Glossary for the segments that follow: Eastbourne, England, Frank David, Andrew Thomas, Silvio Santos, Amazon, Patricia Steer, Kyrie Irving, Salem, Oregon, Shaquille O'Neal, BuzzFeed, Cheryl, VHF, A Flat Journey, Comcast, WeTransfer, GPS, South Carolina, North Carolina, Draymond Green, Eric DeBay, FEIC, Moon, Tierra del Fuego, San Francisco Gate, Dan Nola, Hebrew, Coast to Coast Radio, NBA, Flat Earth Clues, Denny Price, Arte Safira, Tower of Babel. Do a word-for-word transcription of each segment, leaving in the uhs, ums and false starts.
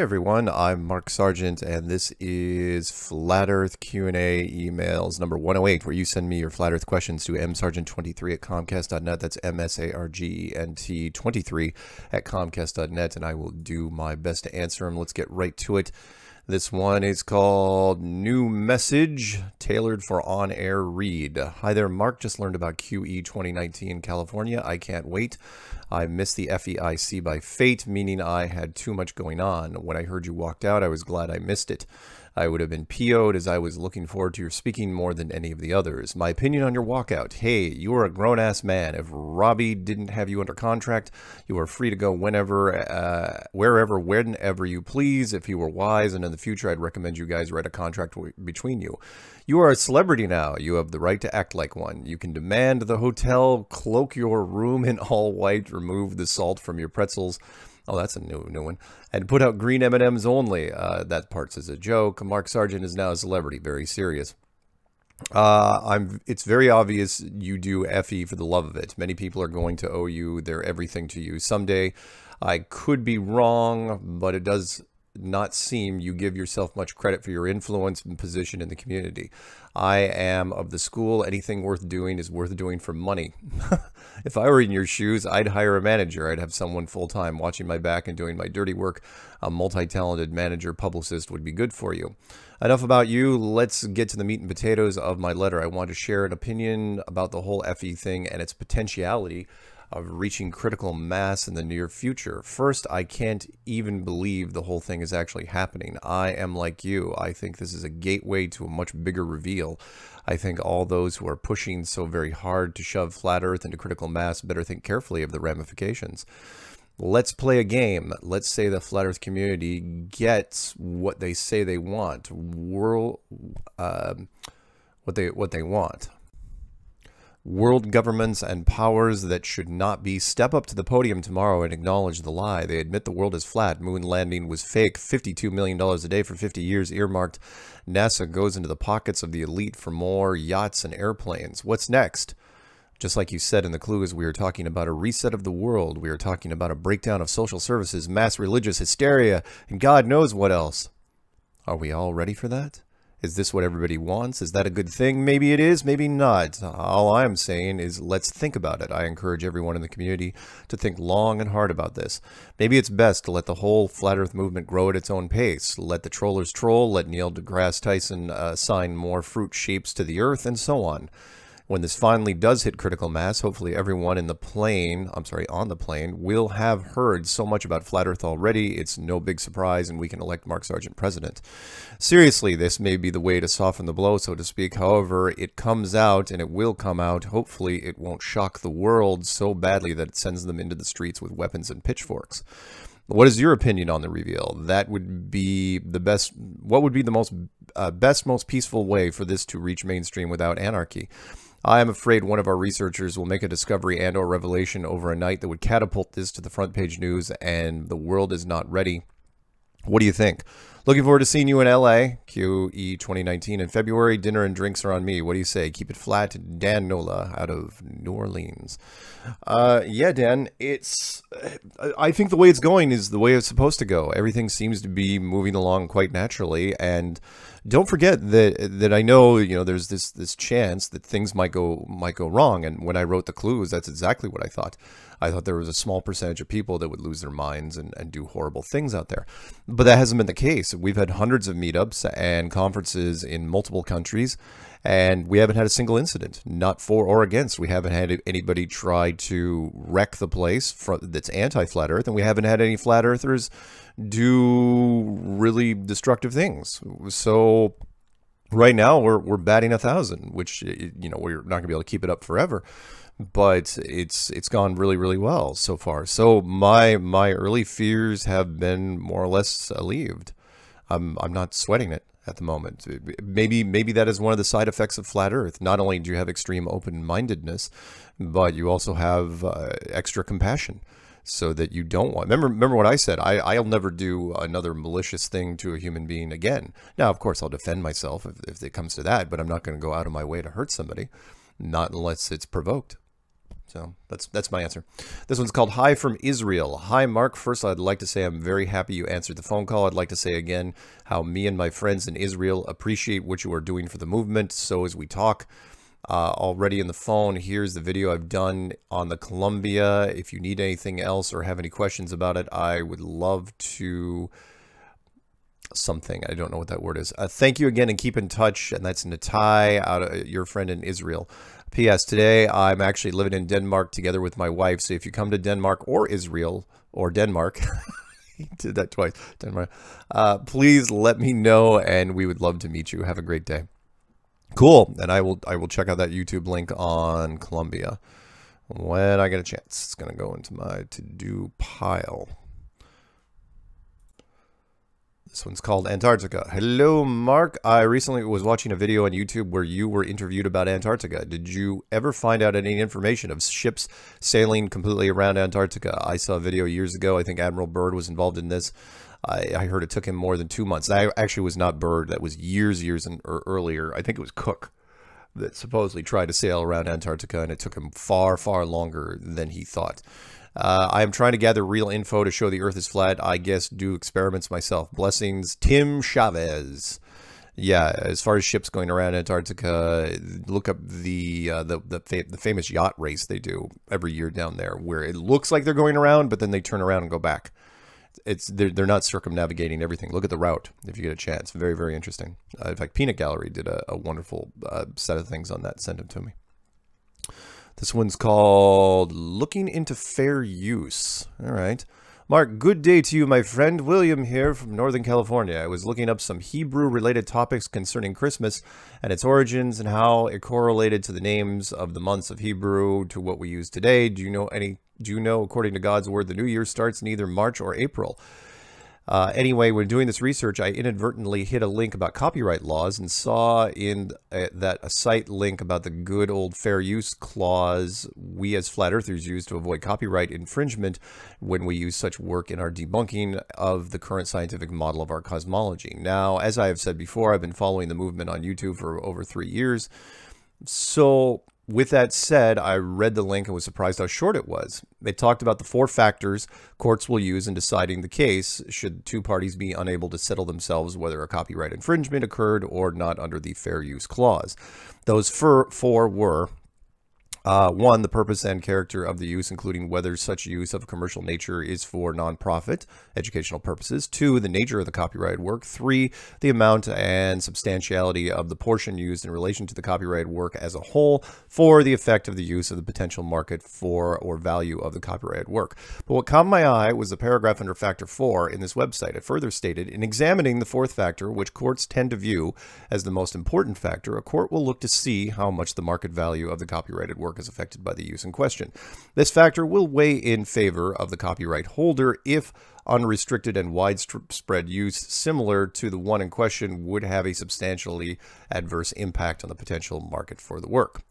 Hey everyone, I'm Mark Sargent and this is Flat Earth Q and A emails number one oh eight, where you send me your Flat Earth questions to m sargent twenty-three at comcast dot net. That's M S A R G E N T twenty-three at comcast dot net, and I will do my best to answer them. Let's get right to it. This one is called New Message Tailored for On-Air Read. Hi there, Mark. Just learned about Q E twenty nineteen in California. I can't wait. I missed the F E I C by fate, meaning I had too much going on. When I heard you walked out, I was glad I missed it. I would have been P O'd as I was looking forward to your speaking more than any of the others. My opinion on your walkout. Hey, you are a grown-ass man. If Robbie didn't have you under contract, you are free to go whenever, uh, wherever, whenever you please. If you were wise and in the future, I'd recommend you guys write a contract between you. You are a celebrity now. You have the right to act like one. You can demand the hotel, cloak your room in all white, remove the salt from your pretzels. Oh, that's a new new one. And put out green M and M's only. Uh, that part's as a joke. Mark Sargent is now a celebrity. Very serious. Uh, I'm. It's very obvious you do F E for the love of it. Many people are going to owe you their everything to you someday. I could be wrong, but it does not seem you give yourself much credit for your influence and position in the community. I am of the school, anything worth doing is worth doing for money. If I were in your shoes, I'd hire a manager. I'd have someone full-time watching my back and doing my dirty work. A multi-talented manager publicist would be good for you. Enough about you. Let's get to the meat and potatoes of my letter. I want to share an opinion about the whole F E thing and its potentiality of reaching critical mass in the near future. First, I can't even believe the whole thing is actually happening. I am like you. I think this is a gateway to a much bigger reveal. I think all those who are pushing so very hard to shove Flat Earth into critical mass better think carefully of the ramifications. Let's play a game. Let's say the Flat Earth community gets what they say they want. World, uh, what they what they want. World governments and powers that should not be step up to the podium tomorrow and acknowledge the lie. They admit the world is flat. Moon landing was fake. fifty-two million dollars a day for fifty years earmarked. NASA goes into the pockets of the elite for more yachts and airplanes. What's next? Just like you said in the clues, we are talking about a reset of the world. We are talking about a breakdown of social services, mass religious hysteria, and God knows what else. Are we all ready for that? Is this what everybody wants? Is that a good thing? Maybe it is, maybe not. All I'm saying is let's think about it. I encourage everyone in the community to think long and hard about this. Maybe it's best to let the whole Flat Earth movement grow at its own pace. Let the trollers troll, let Neil deGrasse Tyson assign more fruit shapes to the earth, and so on. When this finally does hit critical mass, hopefully everyone in the plane, I'm sorry, on the plane, will have heard so much about Flat Earth already. It's no big surprise, and we can elect Mark Sargent president. Seriously, this may be the way to soften the blow, so to speak. However, it comes out, and it will come out. Hopefully, it won't shock the world so badly that it sends them into the streets with weapons and pitchforks. What is your opinion on the reveal? That would be the best. What would be the most uh, best, most peaceful way for this to reach mainstream without anarchy? I am afraid one of our researchers will make a discovery and or revelation over a night that would catapult this to the front page news, and the world is not ready. What do you think? Looking forward to seeing you in L A Q E twenty nineteen in February. Dinner and drinks are on me. What do you say? Keep it flat. Dan Nola out of New Orleans. Uh, yeah, Dan, it's, I think the way it's going is the way it's supposed to go. Everything seems to be moving along quite naturally. And don't forget that, that I know, you know, there's this, this chance that things might go, might go wrong. And when I wrote the clues, that's exactly what I thought. I thought there was a small percentage of people that would lose their minds and, and do horrible things out there. But that hasn't been the case. We've had hundreds of meetups and conferences in multiple countries, and we haven't had a single incident, not for or against. We haven't had anybody try to wreck the place for, that's anti-Flat Earth, and we haven't had any Flat Earthers do really destructive things. So right now we're, we're batting a thousand, which, you know, we're not going to be able to keep it up forever. But it's it's gone really, really well so far. So my, my early fears have been more or less alleviated. I'm, I'm not sweating it at the moment. Maybe maybe that is one of the side effects of Flat Earth. Not only do you have extreme open-mindedness, but you also have uh, extra compassion, so that you don't want... Remember, remember what I said. I, I'll never do another malicious thing to a human being again. Now, of course, I'll defend myself if, if it comes to that, but I'm not going to go out of my way to hurt somebody, not unless it's provoked. So that's that's my answer. This one's called Hi from Israel. Hi, Mark. First, I'd like to say I'm very happy you answered the phone call. I'd like to say again how me and my friends in Israel appreciate what you are doing for the movement. So as we talk uh, already in the phone, here's the video I've done on the Columbia. If you need anything else or have any questions about it, I would love to something. I don't know what that word is. Uh, thank you again and keep in touch. And that's Natai, out of, your friend in Israel. P S. Today, I'm actually living in Denmark together with my wife. So if you come to Denmark or Israel or Denmark, he did that twice, Denmark, uh, please let me know, and we would love to meet you. Have a great day. Cool. And I will I will check out that YouTube link on Columbia when I get a chance. It's going to go into my to-do pile. This one's called Antarctica. Hello, Mark. I recently was watching a video on YouTube where you were interviewed about Antarctica. Did you ever find out any information of ships sailing completely around Antarctica? I saw a video years ago. I think Admiral Byrd was involved in this. I, I heard it took him more than two months. That actually was not Byrd. That was years, years and, or earlier. I think it was Cook that supposedly tried to sail around Antarctica, and it took him far, far longer than he thought. Uh, I am trying to gather real info to show the earth is flat. I guess do experiments myself. Blessings, Tim Chavez. Yeah, as far as ships going around Antarctica, look up the uh, the the, fa the famous yacht race they do every year down there, where it looks like they're going around, but then they turn around and go back. It's they're, they're not circumnavigating everything. Look at the route if you get a chance. Very, very interesting. Uh, in fact, Peanut Gallery did a, a wonderful uh, set of things on that. Send them to me. This one's called Looking into Fair Use. All right. Mark, good day to you, my friend. William here from Northern California. I was looking up some Hebrew-related topics concerning Christmas and its origins and how it correlated to the names of the months of Hebrew to what we use today. Do you know any? Do you know, according to God's word, the new year starts in either March or April? Uh, anyway, when doing this research, I inadvertently hit a link about copyright laws and saw in uh, that a site link about the good old fair use clause we as flat earthers use to avoid copyright infringement when we use such work in our debunking of the current scientific model of our cosmology. Now, as I have said before, I've been following the movement on YouTube for over three years. So with that said, I read the link and was surprised how short it was. They talked about the four factors courts will use in deciding the case should two parties be unable to settle themselves whether a copyright infringement occurred or not under the fair use clause. Those four were uh, one, the purpose and character of the use, including whether such use of a commercial nature is for nonprofit educational purposes. Two, the nature of the copyrighted work. Three, the amount and substantiality of the portion used in relation to the copyrighted work as a whole. Four, the effect of the use of the potential market for or value of the copyrighted work. But what caught my eye was the paragraph under factor four in this website. It further stated, in examining the fourth factor, which courts tend to view as the most important factor, a court will look to see how much the market value of the copyrighted work is affected by the use in question. This factor will weigh in favor of the copyright holder if unrestricted and widespread use similar to the one in question would have a substantially adverse impact on the potential market for the work.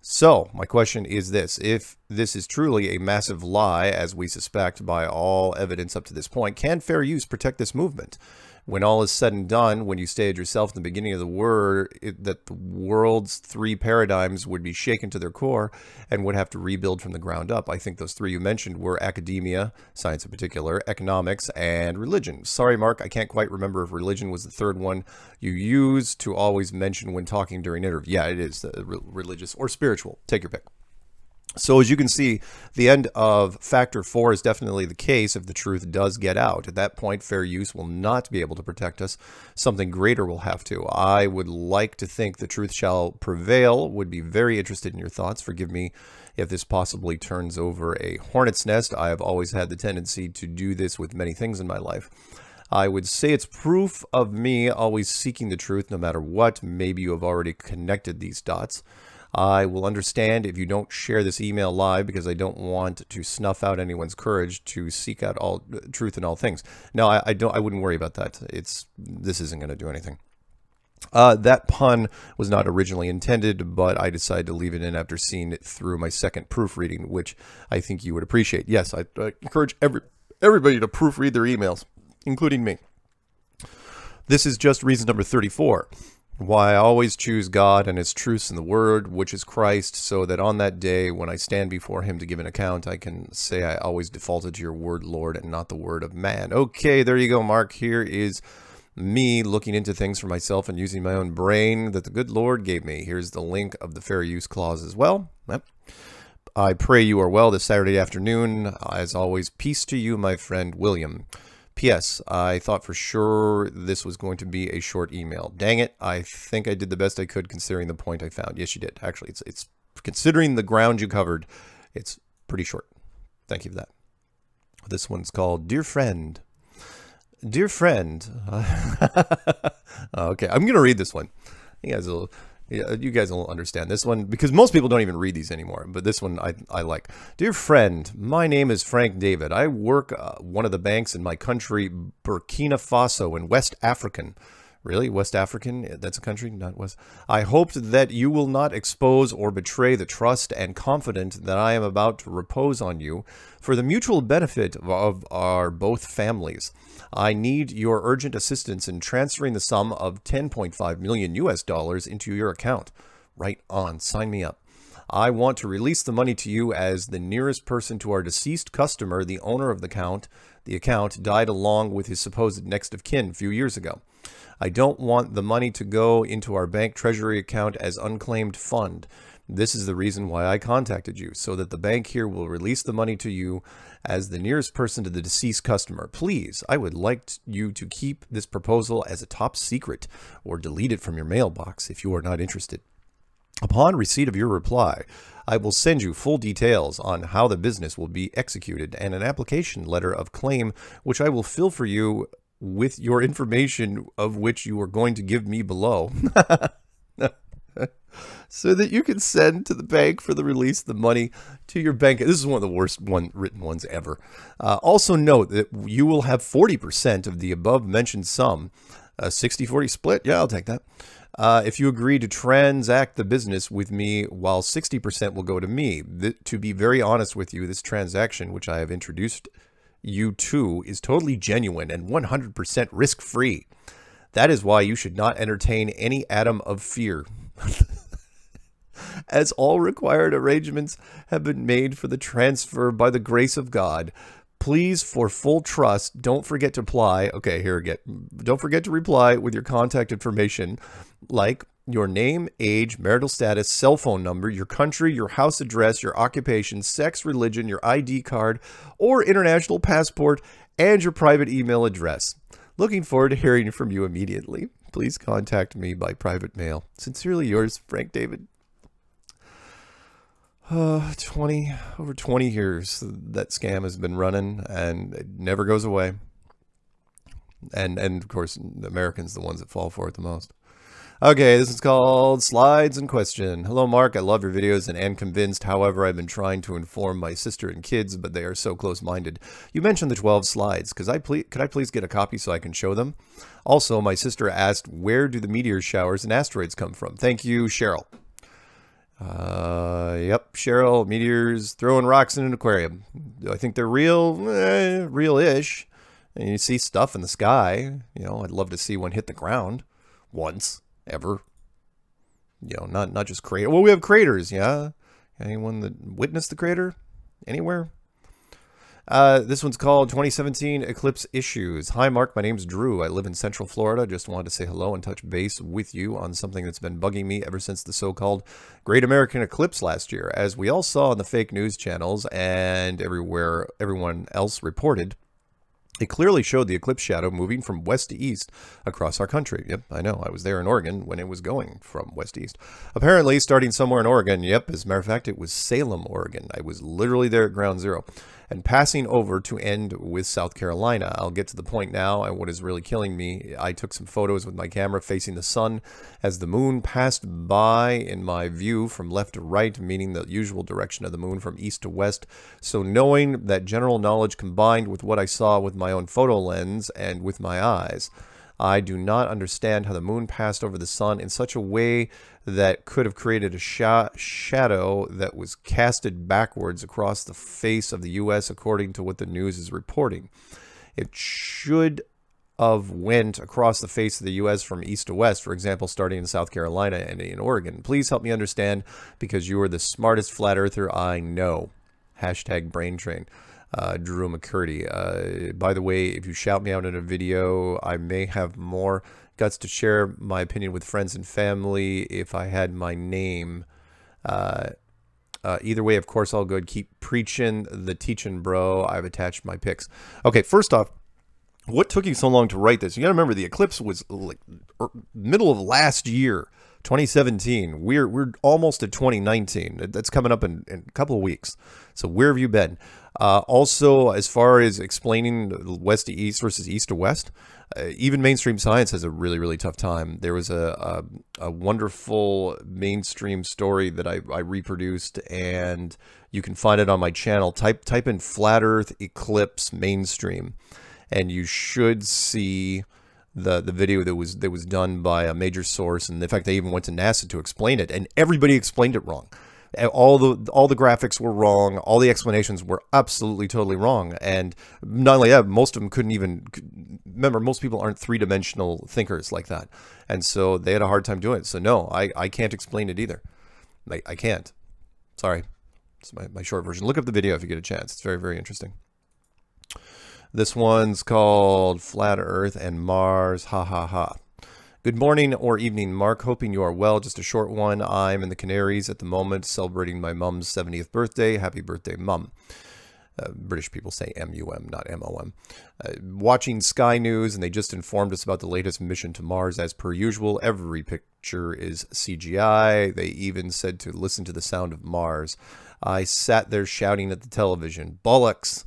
So my question is this: if this is truly a massive lie, as we suspect by all evidence up to this point, can fair use protect this movement? When all is said and done, when you stated yourself in the beginning of the word it, that the world's three paradigms would be shaken to their core and would have to rebuild from the ground up. I think those three you mentioned were academia, science in particular, economics, and religion. Sorry, Mark, I can't quite remember if religion was the third one you used to always mention when talking during interview. Yeah, it is the re religious or spiritual. Take your pick. So as you can see, the end of factor four is definitely the case if the truth does get out. At that point, fair use will not be able to protect us. Something greater will have to. I would like to think the truth shall prevail. Would be very interested in your thoughts. Forgive me if this possibly turns over a hornet's nest. I have always had the tendency to do this with many things in my life. I would say it's proof of me always seeking the truth no matter what. Maybe you have already connected these dots. I will understand if you don't share this email live because I don't want to snuff out anyone's courage to seek out all truth in all things. No, I, I don't. I wouldn't worry about that. It's this isn't going to do anything. Uh, that pun was not originally intended, but I decided to leave it in after seeing it through my second proofreading, which I think you would appreciate. Yes, I, I encourage every everybody to proofread their emails, including me. This is just reason number thirty-four. why I always choose God and his truths in the word, which is Christ, so that on that day when I stand before him to give an account, I can say I always defaulted to your word, Lord, and not the word of man. Okay, there you go, Mark. Here is me looking into things for myself and using my own brain that the good Lord gave me. Here's the link of the fair use clause as well. Yep. I pray you are well this Saturday afternoon. As always, peace to you, my friend William. P S. I thought for sure this was going to be a short email. Dang it, I think I did the best I could considering the point I found. Yes, you did. Actually, it's, it's considering the ground you covered, it's pretty short. Thank you for that. This one's called Dear Friend. Dear Friend. Okay, I'm going to read this one. You guys will... Yeah, you guys will understand this one because most people don't even read these anymore, but this one I, I like. Dear friend, my name is Frank David. I work uh, one of the banks in my country, Burkina Faso, in West African. Really? West African? That's a country? Not West. I hoped that you will not expose or betray the trust and confidence that I am about to repose on you for the mutual benefit of our both families. I need your urgent assistance in transferring the sum of ten point five million U S dollars into your account. Right on. Sign me up. I want to release the money to you as the nearest person to our deceased customer, the owner of the account. The account died along with his supposed next of kin a few years ago. I don't want the money to go into our bank treasury account as unclaimed fund. This is the reason why I contacted you, so that the bank here will release the money to you as the nearest person to the deceased customer. Please, I would like you to keep this proposal as a top secret or delete it from your mailbox if you are not interested. Upon receipt of your reply, I will send you full details on how the business will be executed and an application letter of claim, which I will fill for you with your information of which you are going to give me below. So that you can send to the bank for the release of the money to your bank. This is one of the worst one written ones ever. Uh, also note that you will have forty percent of the above mentioned sum, a sixty forty split. Yeah, I'll take that. Uh, if you agree to transact the business with me, while sixty percent will go to me. Th- to be very honest with you, this transaction, which I have introduced you to, is totally genuine and one hundred percent risk-free. That is why you should not entertain any atom of fear. As all required arrangements have been made for the transfer by the grace of God, please, for full trust, don't forget to apply. Okay, here again. Don't forget to reply with your contact information, like your name, age, marital status, cell phone number, your country, your house address, your occupation, sex, religion, your I D card, or international passport, and your private email address. Looking forward to hearing from you immediately. Please contact me by private mail. Sincerely yours, Frank David. Uh, twenty over twenty years that scam has been running, and it never goes away. And and of course, the Americans, the ones that fall for it the most. Okay, this is called Slides and Question. Hello, Mark. I love your videos and am convinced. However, I've been trying to inform my sister and kids, but they are so close-minded. You mentioned the twelve slides. Could I, please, could I please get a copy so I can show them? Also, my sister asked, where do the meteor showers and asteroids come from? Thank you, Cheryl. Uh, yep, Cheryl, meteors, throwing rocks in an aquarium. Do I think they're real? Eh, real-ish. And you see stuff in the sky. You know, I'd love to see one hit the ground once. Ever, you know, not not just crater. Well, we have craters, yeah. Anyone that witnessed the crater anywhere? Uh, this one's called twenty seventeen Eclipse Issues. Hi, Mark. My name's Drew. I live in Central Florida. Just wanted to say hello and touch base with you on something that's been bugging me ever since the so-called Great American Eclipse last year, as we all saw on the fake news channels and everywhere everyone else reported. It clearly showed the eclipse shadow moving from west to east across our country. Yep, I know. I was there in Oregon when it was going from west to east. Apparently, starting somewhere in Oregon. Yep, as a matter of fact, it was Salem, Oregon. I was literally there at ground zero. And passing over to end with South Carolina. I'll get to the point now and what is really killing me. I took some photos with my camera facing the sun as the moon passed by in my view from left to right, meaning the usual direction of the moon from east to west. So knowing that general knowledge combined with what I saw with my own photo lens and with my eyes, I do not understand how the moon passed over the sun in such a way that could have created a sha shadow that was casted backwards across the face of the U S according to what the news is reporting. It should of wind across the face of the U S from east to west, for example, starting in South Carolina and in Oregon. Please help me understand, because you are the smartest flat earther I know. Hashtag brain train. Uh, Drew McCurdy. Uh, by the way, if you shout me out in a video, I may have more guts to share my opinion with friends and family if I had my name. Uh, uh, either way, of course, all good. Keep preaching the teaching, bro. I've attached my pics. Okay, first off, what took you so long to write this? You got to remember the eclipse was like middle of last year, twenty seventeen. We're we're almost at twenty nineteen. That's coming up in, in a couple of weeks. So where have you been? Uh, also, as far as explaining west to east versus east to west, uh, even mainstream science has a really, really tough time. There was a, a, a wonderful mainstream story that I, I reproduced, and you can find it on my channel. Type, type in Flat Earth Eclipse Mainstream, and you should see the the video that was that was done by a major source. And in fact, they even went to NASA to explain it, and everybody explained it wrong. All the all the graphics were wrong. All the explanations were absolutely totally wrong. And not only that, most of them couldn't even remember. Most people aren't three dimensional thinkers like that, and so they had a hard time doing it. So no, I I can't explain it either. I I can't. Sorry, it's my my short version. Look up the video if you get a chance. It's very very interesting. This one's called Flat Earth and Mars, ha ha ha. Good morning or evening, Mark. Hoping you are well. Just a short one. I'm in the Canaries at the moment, celebrating my mum's seventieth birthday. Happy birthday, mum. Uh, British people say M U M, not M O M. Uh, watching Sky News, and they just informed us about the latest mission to Mars. As per usual, every picture is C G I. They even said to listen to the sound of Mars. I sat there shouting at the television, bollocks.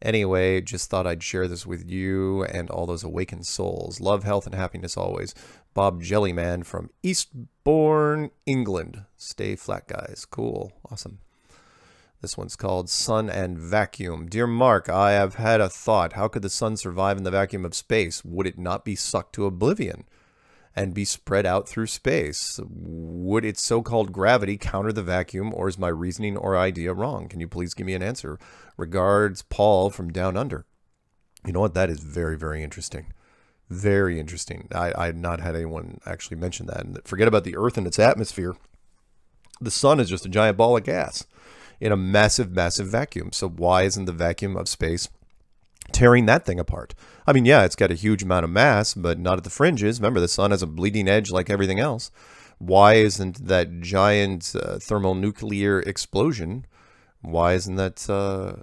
Anyway, just thought I'd share this with you and all those awakened souls. Love, health, and happiness always. Bob Jellyman from Eastbourne, England. Stay flat, guys. Cool. Awesome. This one's called Sun and Vacuum. Dear Mark, I have had a thought. How could the sun survive in the vacuum of space? Would it not be sucked to oblivion and be spread out through space? Would its so-called gravity counter the vacuum, or is my reasoning or idea wrong? Can you please give me an answer? Regards, Paul from Down Under. You know what? That is very, very interesting. Very interesting. I, I had not had anyone actually mention that. And forget about the Earth and its atmosphere. The sun is just a giant ball of gas in a massive, massive vacuum. So why isn't the vacuum of space tearing that thing apart? I mean, yeah, it's got a huge amount of mass, but not at the fringes. Remember, the sun has a bleeding edge like everything else. Why isn't that giant uh, thermonuclear explosion, why isn't that uh,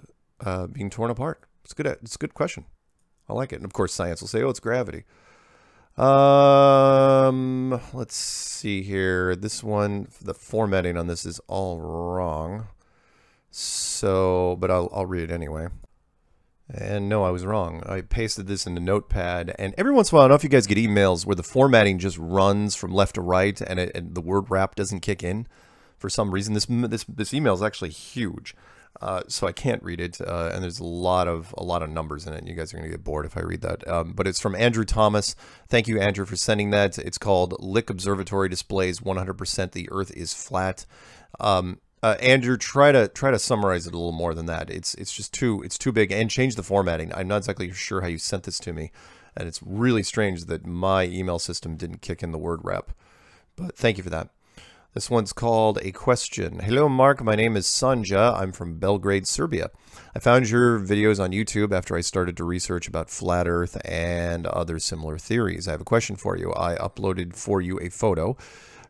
uh, being torn apart? It's good. It's a good question. I like it. And of course, science will say, oh, it's gravity. Um, let's see here. This one, the formatting on this is all wrong. So, but I'll, I'll read it anyway. And no, I was wrong. I pasted this in a notepad, and every once in a while, I don't know if you guys get emails where the formatting just runs from left to right, and, it, and the word wrap doesn't kick in for some reason. This this this email is actually huge, uh, so I can't read it. Uh, and there's a lot of a lot of numbers in it. And you guys are going to get bored if I read that. Um, but it's from Andrew Thomas. Thank you, Andrew, for sending that. It's called Lick Observatory Displays one hundred percent the Earth is Flat. Um, Uh, Andrew, try to try to summarize it a little more than that. It's it's just too it's too big, and change the formatting. I'm not exactly sure how you sent this to me, and it's really strange that my email system didn't kick in the word wrap. But thank you for that. This one's called A Question. Hello, Mark. My name is Sanja. I'm from Belgrade, Serbia. I found your videos on YouTube after I started to research about Flat Earth and other similar theories. I have a question for you. I uploaded for you a photo.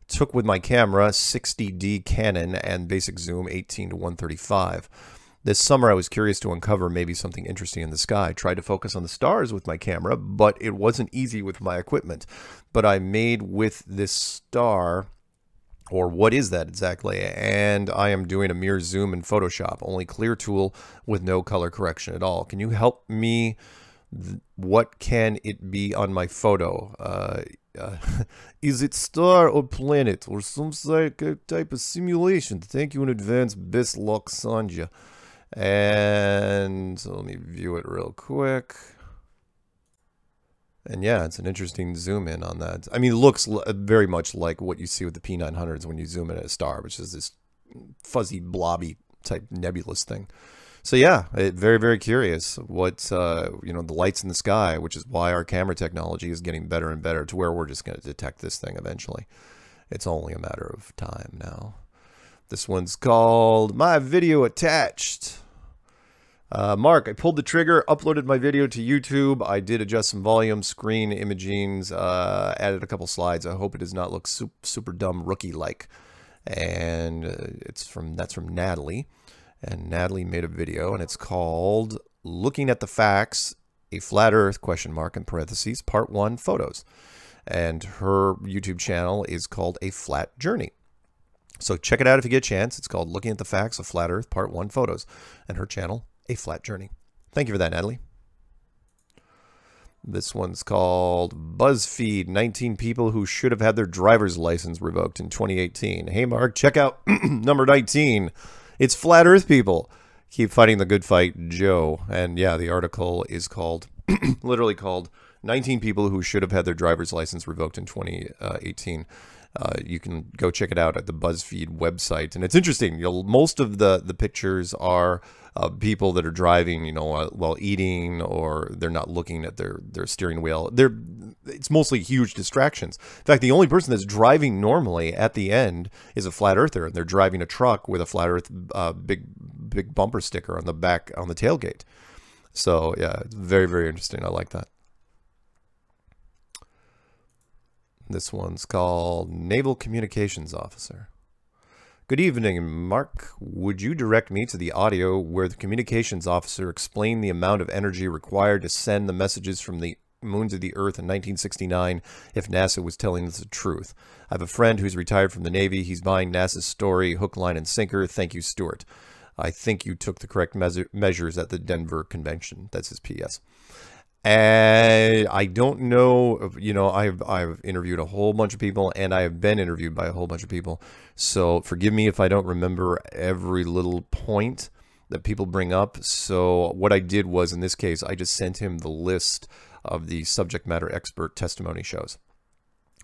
Took with my camera, sixty D Canon, and basic zoom eighteen to one thirty-five. This summer I was curious to uncover maybe something interesting in the sky. I tried to focus on the stars with my camera, but it wasn't easy with my equipment. But I made with this star, or what is that exactly, and I am doing a mere zoom in Photoshop, only clear tool with no color correction at all. Can you help me? What can it be on my photo? Uh, Uh, is it star or planet or some type of simulation? Thank you in advance. Best luck, Sanja. And so let me view it real quick. And yeah, it's an interesting zoom in on that. I mean, it looks very much like what you see with the P nine hundreds when you zoom in at a star, which is this fuzzy blobby type nebulous thing. So yeah, it, very, very curious what, uh, you know, the lights in the sky, which is why our camera technology is getting better and better to where we're just going to detect this thing eventually. It's only a matter of time now. This one's called My Video Attached. Uh, Mark, I pulled the trigger, uploaded my video to YouTube. I did adjust some volume, screen, imagings, uh, added a couple slides. I hope it does not look super, super dumb rookie-like. And uh, it's from, that's from Natalie. And Natalie made a video, and it's called Looking at the Facts, a Flat Earth, question mark, in parentheses, part one, photos. And her YouTube channel is called A Flat Journey. So check it out if you get a chance. It's called Looking at the Facts, a Flat Earth, part one, photos. And her channel, A Flat Journey. Thank you for that, Natalie. This one's called BuzzFeed, nineteen people who should have had their driver's license revoked in twenty eighteen. Hey, Mark, check out number nineteen. It's Flat Earth People. Keep fighting the good fight, Joe. And yeah, the article is called, literally called, nineteen people who should have had their driver's license revoked in twenty eighteen. Uh, you can go check it out at the BuzzFeed website. And it's interesting. You'll, most of the, the pictures are uh, people that are driving, you know, uh, while eating, or they're not looking at their, their steering wheel. They're, it's mostly huge distractions. In fact, the only person that's driving normally at the end is a flat earther. And they're driving a truck with a flat earth uh, big, big bumper sticker on the back, on the tailgate. So, yeah, it's very, very interesting. I like that. This one's called Naval Communications Officer. Good evening, Mark. Would you direct me to the audio where the communications officer explained the amount of energy required to send the messages from the moon to the Earth in nineteen sixty-nine if NASA was telling us the truth? I have a friend who's retired from the Navy. He's buying NASA's story, hook, line, and sinker. Thank you, Stuart. I think you took the correct measure measures at the Denver Convention. That's his P S. And I don't know, you know, I've, I've interviewed a whole bunch of people, and I have been interviewed by a whole bunch of people. So forgive me if I don't remember every little point that people bring up. So what I did was, in this case, I just sent him the list of the subject matter expert testimony shows.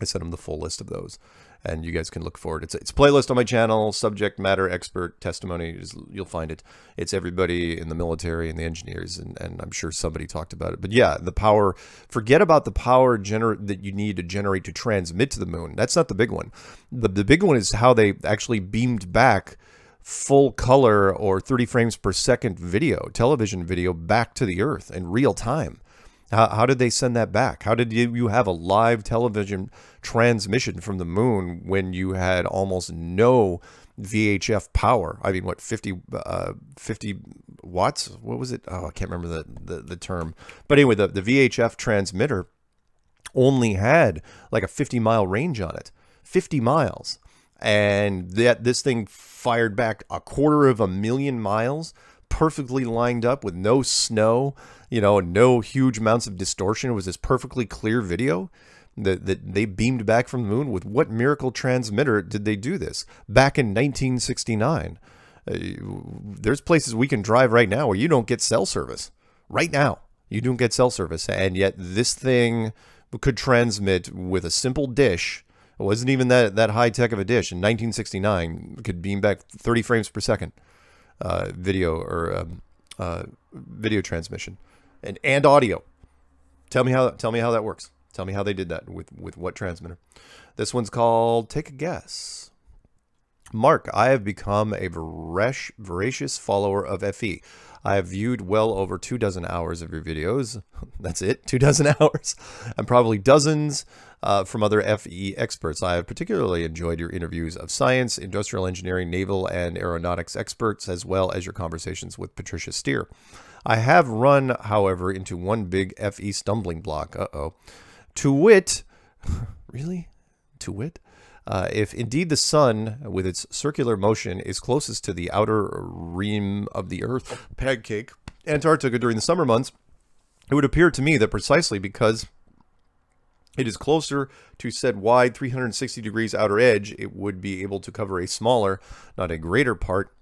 I sent him the full list of those, and you guys can look for it. It's, it's a playlist on my channel, subject matter expert testimony. You'll find it. It's everybody in the military and the engineers, and, and I'm sure somebody talked about it. But yeah, the power, forget about the power gener that you need to generate to transmit to the moon. That's not the big one. The, the big one is how they actually beamed back full color or thirty frames per second video, television video, back to the Earth in real time. How, how did they send that back? How did you, you have a live television transmission from the moon when you had almost no V H F power? I mean, what, fifty, uh, fifty watts? What was it? Oh, I can't remember the, the, the term. But anyway, the, the V H F transmitter only had like a fifty mile range on it, fifty miles. And that this thing fired back a quarter of a million miles, perfectly lined up with no snow, you know, no huge amounts of distortion. It was this perfectly clear video that, that they beamed back from the moon. With what miracle transmitter did they do this? Back in nineteen sixty-nine. Uh, there's places we can drive right now where you don't get cell service. Right now, you don't get cell service. And yet this thing could transmit with a simple dish. It wasn't even that, that high-tech of a dish. In nineteen sixty-nine, it could beam back thirty frames per second. Uh, video or um, uh, video transmission and and audio. Tell me how tell me how that works. Tell me how they did that with with what transmitter. This one's called Take a Guess. Mark, I have become a voracious follower of F E. I have viewed well over two dozen hours of your videos. That's it, two dozen hours, and probably dozens Uh, from other F E experts. I have particularly enjoyed your interviews of science, industrial engineering, naval and aeronautics experts, as well as your conversations with Patricia Steer. I have run, however, into one big F E stumbling block, uh-oh, to wit, really? To wit? Uh, if indeed the sun, with its circular motion, is closest to the outer rim of the Earth, pancake, Antarctica during the summer months, it would appear to me that precisely because it is closer to said wide three hundred sixty degrees outer edge, it would be able to cover a smaller, not a greater part,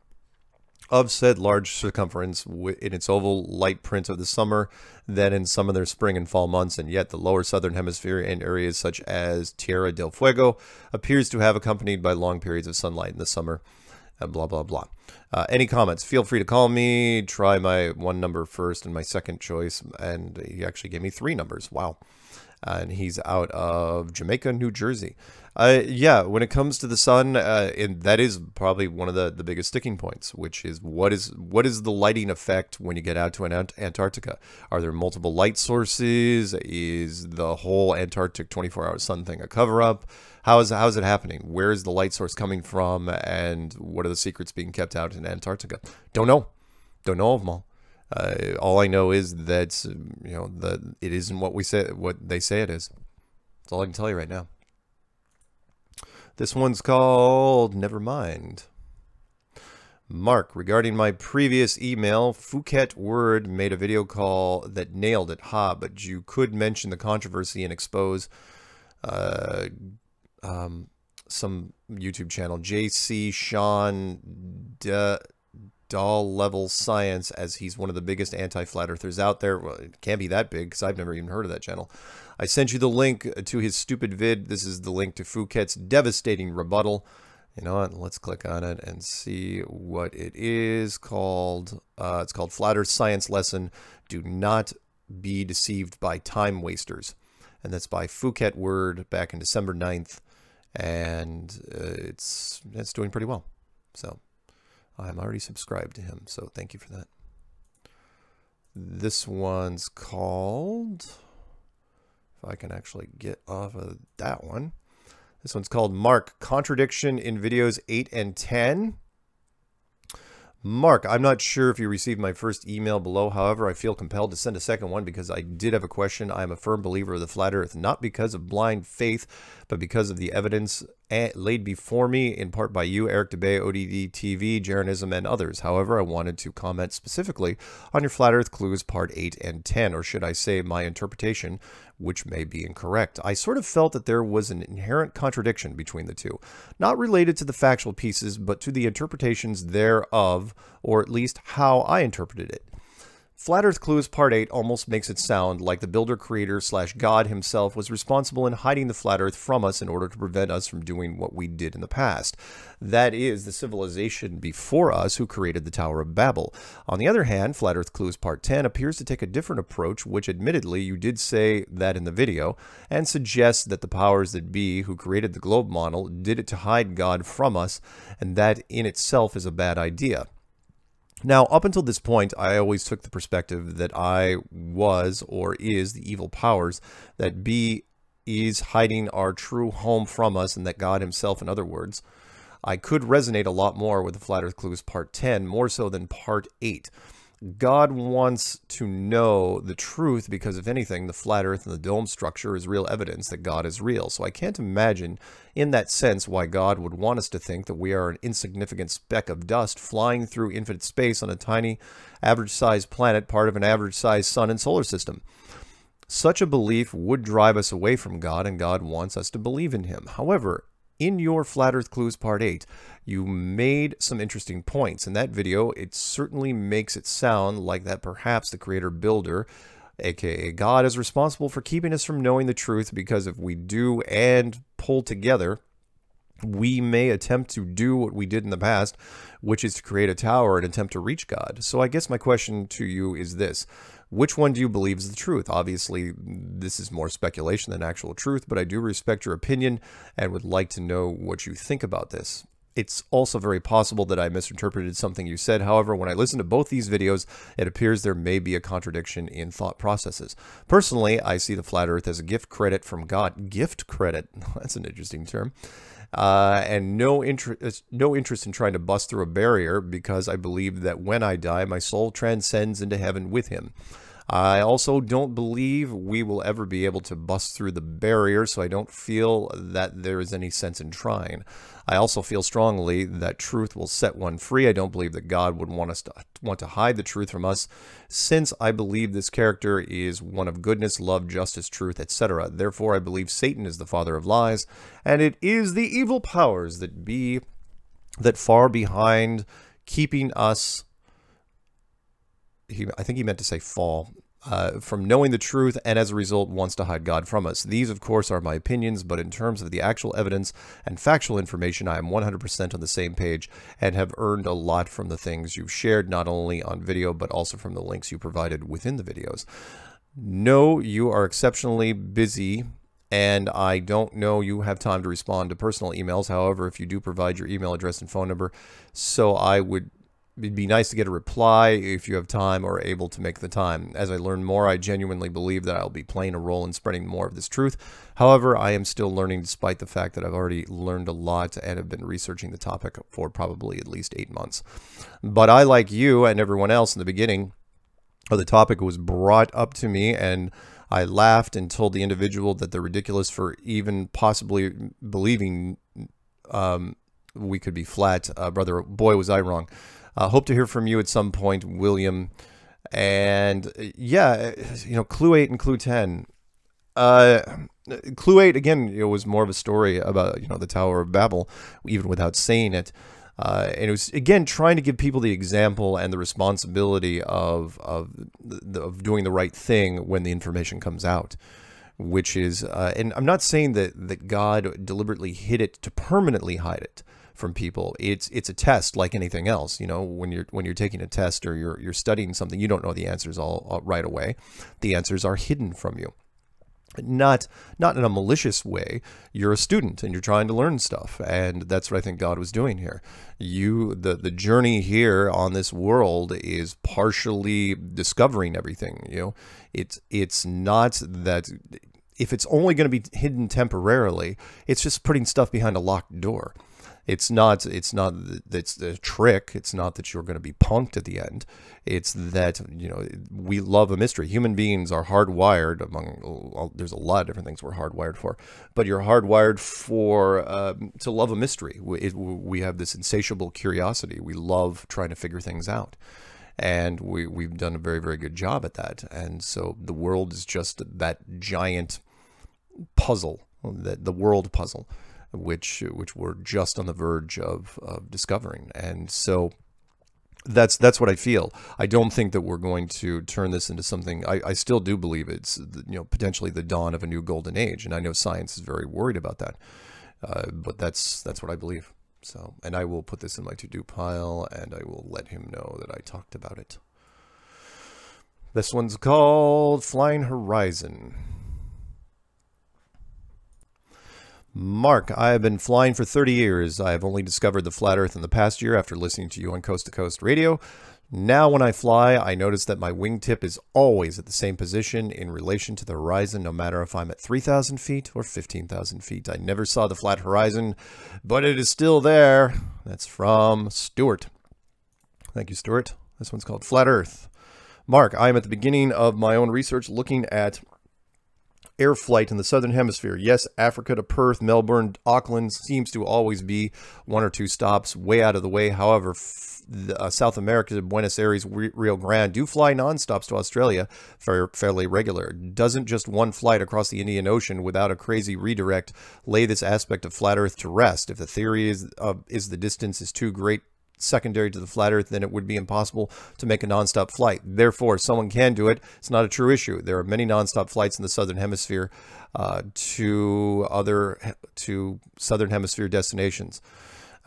of said large circumference in its oval light print of the summer than in some of their spring and fall months. And yet the lower southern hemisphere and areas such as Tierra del Fuego appears to have accompanied by long periods of sunlight in the summer. blah, blah, blah. Uh, any comments? Feel free to call me. Try my one number first and my second choice. And he actually gave me three numbers. Wow. And he's out of Jamaica, New Jersey. Uh, yeah, when it comes to the sun, uh, and that is probably one of the, the biggest sticking points, which is what is what is the lighting effect when you get out to an Antarctica? Are there multiple light sources? Is the whole Antarctic twenty-four hour sun thing a cover-up? How is, how is it happening? Where is the light source coming from? And what are the secrets being kept out in Antarctica? Don't know. Don't know of them all. Uh, all I know is that, you know, the, it isn't what we say, what they say it is. That's all I can tell you right now. This one's called Never Mind. Mark, regarding my previous email, Phuket Word made a video call that nailed it. Ha, but you could mention the controversy and expose uh, um, some YouTube channel. J C Sean... Duh, Doll level science, as he's one of the biggest anti-flat earthers out there. Well, it can't be that big because I've never even heard of that channel. I sent you the link to his stupid vid. This is the link to Phuket's devastating rebuttal. You know what? Let's click on it and see what it is called. Uh, it's called Flat Earth Science Lesson. Do not be deceived by time wasters. And that's by Phuket Word back in December ninth. And uh, it's, it's doing pretty well. So I'm already subscribed to him, so thank you for that. This one's called, if I can actually get off of that one. This one's called Mark, Contradiction in Videos eight and ten. Mark, I'm not sure if you received my first email below. However, I feel compelled to send a second one because I did have a question. I am a firm believer of the flat earth, not because of blind faith, but because of the evidence laid before me, in part by you, Eric DeBay, O D D T V, Jaronism, and others. However, I wanted to comment specifically on your Flat Earth Clues Part eight and ten, or should I say my interpretation, which may be incorrect. I sort of felt that there was an inherent contradiction between the two, not related to the factual pieces, but to the interpretations thereof, or at least how I interpreted it. Flat Earth Clues Part eight almost makes it sound like the builder creator slash God himself was responsible in hiding the flat earth from us in order to prevent us from doing what we did in the past. That is, the civilization before us who created the Tower of Babel. On the other hand, Flat Earth Clues Part ten appears to take a different approach, which admittedly you did say that in the video, and suggests that the powers that be who created the globe model did it to hide God from us, and that in itself is a bad idea. Now, up until this point, I always took the perspective that I was or is the evil powers that be is hiding our true home from us, and that God himself, in other words. I could resonate a lot more with the Flat Earth Clues Part ten, more so than Part eight. God wants to know the truth because, if anything, the flat earth and the dome structure is real evidence that God is real. So I can't imagine in that sense why God would want us to think that we are an insignificant speck of dust flying through infinite space on a tiny, average-sized planet, part of an average-sized sun and solar system. Such a belief would drive us away from God, and God wants us to believe in him. However, in your Flat Earth Clues Part eight, you made some interesting points. In that video, it certainly makes it sound like that perhaps the creator builder, aka God, is responsible for keeping us from knowing the truth, because if we do and pull together, we may attempt to do what we did in the past, which is to create a tower and attempt to reach God. So I guess my question to you is this. Which one do you believe is the truth? Obviously, this is more speculation than actual truth, but I do respect your opinion and would like to know what you think about this. It's also very possible that I misinterpreted something you said. However, when I listen to both these videos, it appears there may be a contradiction in thought processes. Personally, I see the flat earth as a gift credit from God. Gift credit? That's an interesting term. Uh, and no interest, no interest in trying to bust through a barrier, because I believe that when I die, my soul transcends into heaven with him. I also don't believe we will ever be able to bust through the barrier, so I don't feel that there is any sense in trying. I also feel strongly that truth will set one free. I don't believe that God would want us to want to hide the truth from us, since I believe this character is one of goodness, love, justice, truth, et cetera. Therefore, I believe Satan is the father of lies, and it is the evil powers that be that far behind keeping us... He, I think he meant to say fall. Uh, from knowing the truth, and as a result wants to hide God from us. These, of course, are my opinions, but in terms of the actual evidence and factual information, I am one hundred percent on the same page and have earned a lot from the things you've shared, not only on video, but also from the links you provided within the videos. No, you are exceptionally busy, and I don't know you have time to respond to personal emails. However, if you do provide your email address and phone number, so I would... it'd be nice to get a reply if you have time or able to make the time. As I learn more, I genuinely believe that I'll be playing a role in spreading more of this truth. However, I am still learning despite the fact that I've already learned a lot and have been researching the topic for probably at least eight months. But I, like you and everyone else in the beginning, the topic was brought up to me and I laughed and told the individual that they're ridiculous for even possibly believing um, we could be flat. Uh, brother, boy, was I wrong. Uh, hope to hear from you at some point, William. And yeah, you know, Clue eight and Clue ten. Uh, Clue eight, again, it was more of a story about, you know, the Tower of Babel, even without saying it. Uh, and it was, again, trying to give people the example and the responsibility of, of, of doing the right thing when the information comes out. Which is, uh, and I'm not saying that, that God deliberately hid it to permanently hide it from people. It's it's a test like anything else. You know, when you're when you're taking a test or you're you're studying something, you don't know the answers all, all right away. The answers are hidden from you, not not in a malicious way. You're a student and you're trying to learn stuff, and that's what I think God was doing here. You the the journey here on this world is partially discovering everything. You know, it's it's not that if it's only going to be hidden temporarily, it's just putting stuff behind a locked door. It's not, it's not, it's a trick. It's not that you're going to be punked at the end. It's that, you know, we love a mystery. Human beings are hardwired among, there's a lot of different things we're hardwired for, but you're hardwired for, uh, to love a mystery. We, it, we have this insatiable curiosity. We love trying to figure things out. And we, we've done a very, very good job at that. And so the world is just that giant puzzle, the, the world puzzle. Which which we're just on the verge of, of discovering, and so that's that's what I feel. I don't think that we're going to turn this into something. I, I still do believe it's, you know, potentially the dawn of a new golden age, and I know science is very worried about that. Uh, but that's that's what I believe. So, and I will put this in my to-do pile, and I will let him know that I talked about it. This one's called Flying Horizon. Mark, I have been flying for thirty years. I have only discovered the flat earth in the past year after listening to you on Coast to Coast Radio. Now when I fly, I notice that my wingtip is always at the same position in relation to the horizon, no matter if I'm at three thousand feet or fifteen thousand feet. I never saw the flat horizon, but it is still there. That's from Stuart. Thank you, Stuart. This one's called Flat Earth. Mark, I am at the beginning of my own research looking at air flight in the southern hemisphere. Yes, Africa to Perth, Melbourne, Auckland seems to always be one or two stops way out of the way. However, f the, uh, South America to Buenos Aires, Re Rio Grande do fly non-stops to Australia for fairly regular. Doesn't just one flight across the Indian Ocean without a crazy redirect lay this aspect of flat earth to rest? If the theory is, uh, is the distance is too great secondary to the flat earth, then it would be impossible to make a non-stop flight. Therefore, someone can do it. It's not a true issue. There are many non-stop flights in the southern hemisphere uh, to other to southern hemisphere destinations.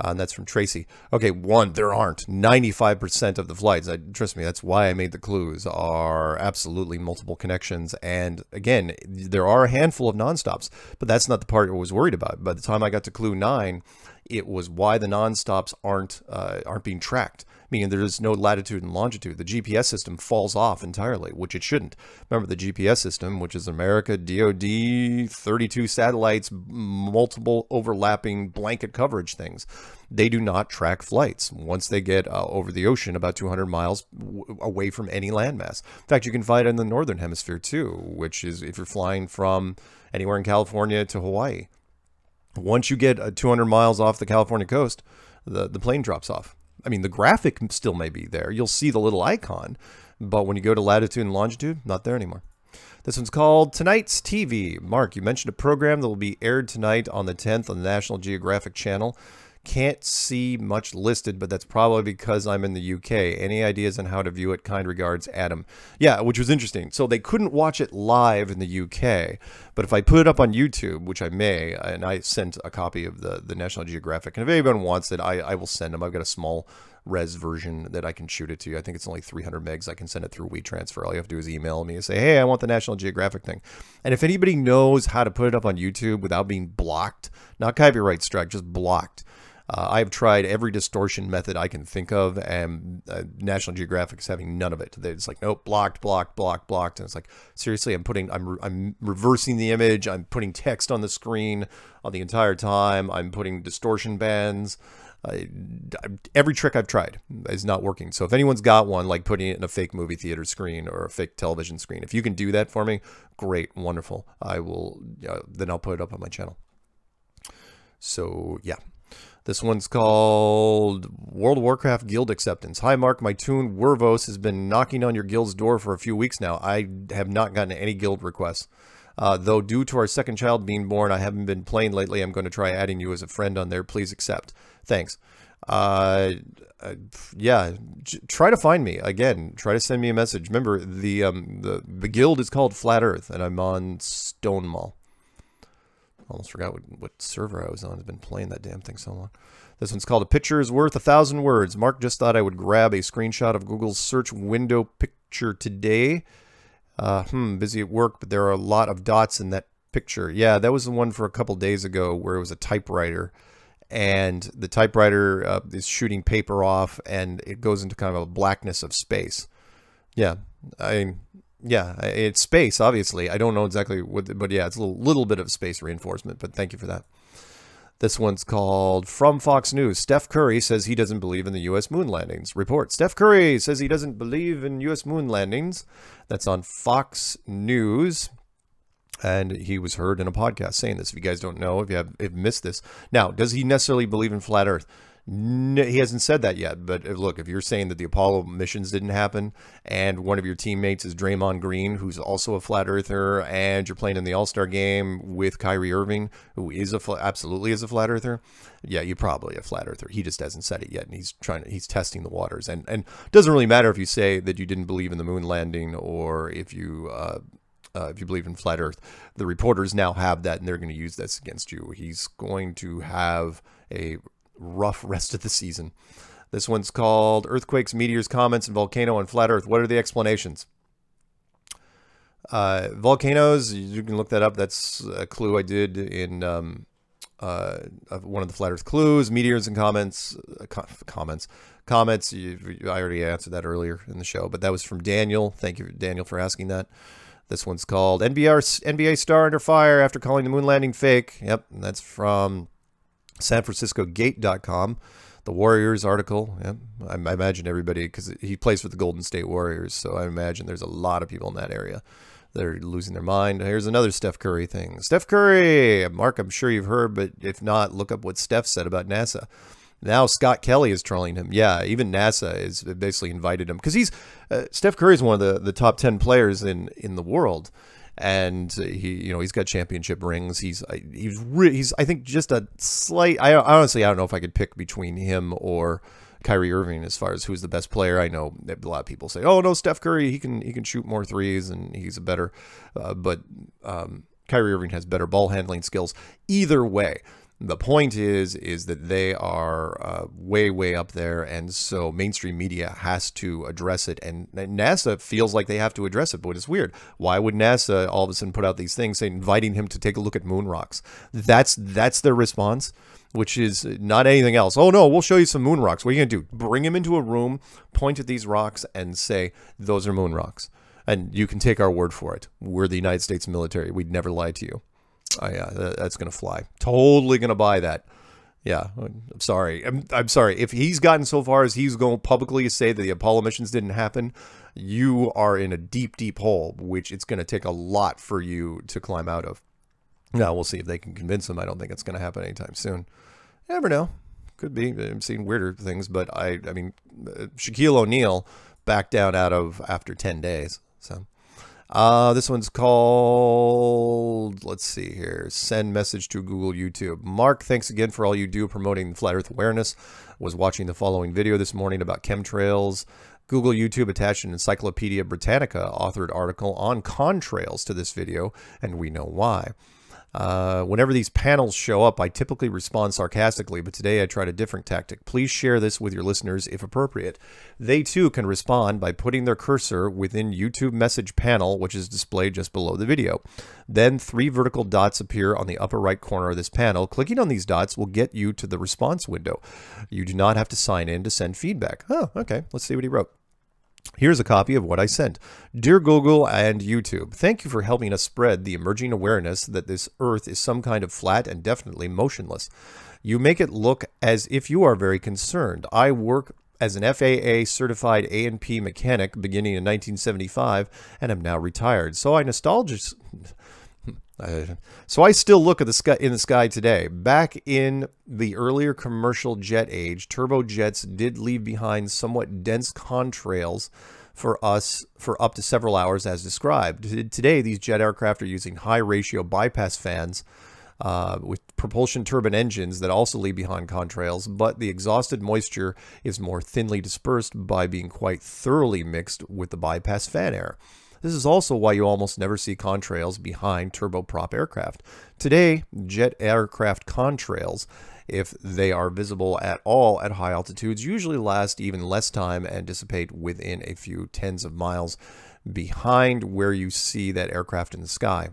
Uh, and that's from Tracy. Okay, one, there aren't. ninety-five percent of the flights, I, trust me, that's why I made the clues, are absolutely multiple connections. And again, there are a handful of non-stops, but that's not the part I was worried about. By the time I got to clue nine, it was why the non-stops aren't, uh, aren't being tracked. Meaning there is no latitude and longitude. The G P S system falls off entirely, which it shouldn't. Remember the G P S system, which is America, D O D, thirty-two satellites, multiple overlapping blanket coverage things. They do not track flights once they get uh, over the ocean about two hundred miles w away from any landmass. In fact, you can find it in the northern hemisphere too, which is if you're flying from anywhere in California to Hawaii. Once you get uh, two hundred miles off the California coast, the, the plane drops off. I mean, the graphic still may be there. You'll see the little icon, but when you go to latitude and longitude, not there anymore. This one's called Tonight's T V. Mark, you mentioned a program that will be aired tonight on the tenth on the National Geographic Channel. Can't see much listed, but that's probably because I'm in the U K. Any ideas on how to view it? Kind regards, Adam. Yeah, which was interesting. So they couldn't watch it live in the U K, but if I put it up on YouTube, which I may, and I sent a copy of the, the National Geographic, and if anyone wants it, I, I will send them. I've got a small res version that I can shoot it to you. I think it's only three hundred megs. I can send it through WeTransfer. All you have to do is email me and say, hey, I want the National Geographic thing. And if anybody knows how to put it up on YouTube without being blocked, not copyright strike, just blocked. Uh, I've tried every distortion method I can think of, and uh, National Geographic is having none of it. It's like, nope, blocked, blocked, blocked, blocked. And it's like, seriously, I'm putting, I'm, re I'm reversing the image. I'm putting text on the screen all the entire time. I'm putting distortion bands. I, every trick I've tried is not working. So if anyone's got one, like putting it in a fake movie theater screen or a fake television screen, if you can do that for me, great, wonderful. I will, uh, then I'll put it up on my channel. So yeah. This one's called World of Warcraft Guild Acceptance. Hi, Mark. My tune, Wervos, has been knocking on your guild's door for a few weeks now. I have not gotten any guild requests. Uh, though due to our second child being born, I haven't been playing lately. I'm going to try adding you as a friend on there. Please accept. Thanks. Uh, uh, yeah, try to find me. Again, try to send me a message. Remember, the, um, the, the guild is called Flat Earth, and I'm on Stonewall. Almost forgot what, what server I was on. I've been playing that damn thing so long. This one's called A Picture is Worth a Thousand Words. Mark just thought I would grab a screenshot of Google's search window picture today. Uh, hmm, busy at work, but there are a lot of dots in that picture. Yeah, that was the one for a couple days ago where it was a typewriter. And the typewriter uh, is shooting paper off, and it goes into kind of a blackness of space. Yeah, I... Yeah, it's space, obviously. I don't know exactly what, but yeah, it's a little, little bit of space reinforcement, but thank you for that. This one's called From Fox News. Steph Curry says he doesn't believe in the U S moon landings. Report. Steph Curry says he doesn't believe in U S moon landings. That's on Fox News. And he was heard in a podcast saying this. If you guys don't know, if you have if missed this. Now, does he necessarily believe in flat Earth? No, he hasn't said that yet, but look, if you're saying that the Apollo missions didn't happen and one of your teammates is Draymond Green, who's also a flat earther, and you're playing in the All-Star game with Kyrie Irving, who is a absolutely is a flat earther, yeah, you're probably a flat earther. He just hasn't said it yet, and he's trying to, he's testing the waters, and and it doesn't really matter if you say that you didn't believe in the moon landing or if you uh Uh, if you believe in flat Earth. The reporters now have that, and they're going to use this against you. He's going to have a rough rest of the season. This one's called Earthquakes, Meteors, Comets, and Volcano on Flat Earth. What are the explanations? Uh, volcanoes, you can look that up. That's a clue I did in um, uh, one of the Flat Earth clues. Meteors and comets, uh, com comments. Comets, you, I already answered that earlier in the show, but that was from Daniel. Thank you, Daniel, for asking that. This one's called N B R, N B A Star Under Fire After Calling the Moon Landing Fake. Yep, and that's from San Francisco Gate dot com. The Warriors article. Yep, I, I imagine everybody, because he plays for the Golden State Warriors, so I imagine there's a lot of people in that area that are losing their mind. Here's another Steph Curry thing. Steph Curry! Mark, I'm sure you've heard, but if not, look up what Steph said about NASA. Now Scott Kelly is trolling him. Yeah, even NASA is basically invited him because he's uh, Steph Curry is one of the, the top ten players in in the world, and he you know he's got championship rings. He's he's he's I think just a slight. I honestly I don't know if I could pick between him or Kyrie Irving as far as who's the best player. I know a lot of people say, oh no, Steph Curry he can he can shoot more threes and he's a better, uh, but um, Kyrie Irving has better ball handling skills. Either way. The point is, is that they are uh, way, way up there, and so mainstream media has to address it, and, and NASA feels like they have to address it, but it's weird. Why would NASA all of a sudden put out these things saying, inviting him to take a look at moon rocks? That's, that's their response, which is not anything else. Oh, no, we'll show you some moon rocks. What are you going to do? Bring him into a room, point at these rocks, and say, those are moon rocks, and you can take our word for it. We're the United States military. We'd never lie to you. Oh, yeah, that's going to fly. Totally going to buy that. Yeah, I'm sorry. I'm, I'm sorry. If he's gotten so far as he's going to publicly say that the Apollo missions didn't happen, you are in a deep, deep hole, which it's going to take a lot for you to climb out of. Now, we'll see if they can convince him. I don't think it's going to happen anytime soon. You never know. Could be. I'm seeing weirder things, but I, I mean, Shaquille O'Neal backed down out of after ten days, so... Uh, this one's called, let's see here, Send Message to Google YouTube. Mark, thanks again for all you do promoting flat earth awareness. Was watching the following video this morning about chemtrails. Google YouTube attached an Encyclopedia Britannica authored article on contrails to this video, and we know why. Uh, whenever these panels show up, I typically respond sarcastically, but today I tried a different tactic. Please share this with your listeners if appropriate. They too can respond by putting their cursor within YouTube message panel, which is displayed just below the video. Then three vertical dots appear on the upper right corner of this panel. Clicking on these dots will get you to the response window. You do not have to sign in to send feedback. Oh, okay. Let's see what he wrote. Here's a copy of what I sent. Dear Google and YouTube, thank you for helping us spread the emerging awareness that this Earth is some kind of flat and definitely motionless. You make it look as if you are very concerned. I work as an F A A certified A and P mechanic beginning in nineteen seventy-five and am now retired. So I nostalgic... Uh, so I still look at the sky in the sky today. Back in the earlier commercial jet age, turbojets did leave behind somewhat dense contrails for us for up to several hours as described. Today, these jet aircraft are using high-ratio bypass fans uh, with propulsion turbine engines that also leave behind contrails, but the exhausted moisture is more thinly dispersed by being quite thoroughly mixed with the bypass fan air. This is also why you almost never see contrails behind turboprop aircraft. Today, jet aircraft contrails, if they are visible at all at high altitudes, usually last even less time and dissipate within a few tens of miles behind where you see that aircraft in the sky.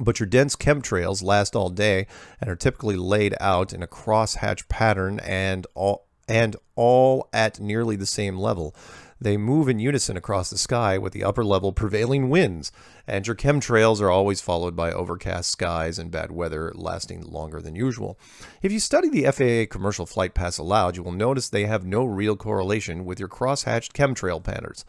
But your dense chemtrails last all day and are typically laid out in a crosshatch pattern and all, and all at nearly the same level. They move in unison across the sky with the upper level prevailing winds, and your chemtrails are always followed by overcast skies and bad weather lasting longer than usual. If you study the F A A commercial flight paths allowed, you will notice they have no real correlation with your cross-hatched chemtrail patterns.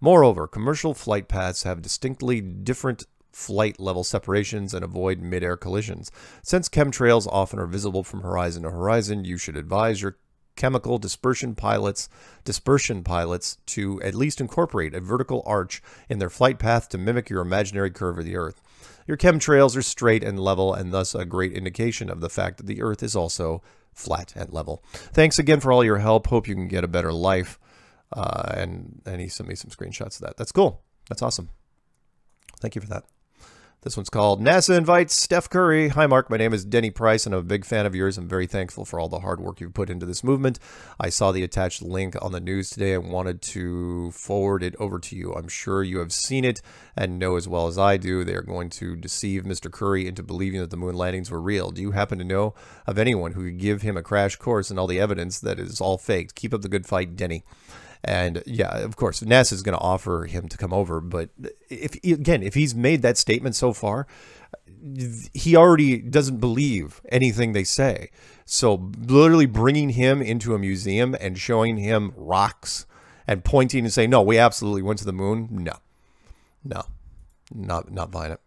Moreover, commercial flight paths have distinctly different flight level separations and avoid mid-air collisions. Since chemtrails often are visible from horizon to horizon, you should advise your chemical dispersion pilots dispersion pilots to at least incorporate a vertical arch in their flight path to mimic your imaginary curve of the Earth. Your chemtrails are straight and level, and thus a great indication of the fact that the Earth is also flat and level. Thanks again for all your help. Hope you can get a better life. Uh, and, and he sent me some screenshots of that. That's cool. That's awesome. Thank you for that. This one's called NASA Invites Steph Curry. Hi, Mark. My name is Denny Price, and I'm a big fan of yours. I'm very thankful for all the hard work you've put into this movement. I saw the attached link on the news today and wanted to forward it over to you. I'm sure you have seen it and know as well as I do they are going to deceive Mister Curry into believing that the moon landings were real. Do you happen to know of anyone who could give him a crash course in all the evidence that is all faked? Keep up the good fight, Denny. And yeah, of course, NASA is going to offer him to come over. But if again, if he's made that statement so far, he already doesn't believe anything they say. So literally bringing him into a museum and showing him rocks and pointing and saying, no, we absolutely went to the moon. No, no, not not buying it.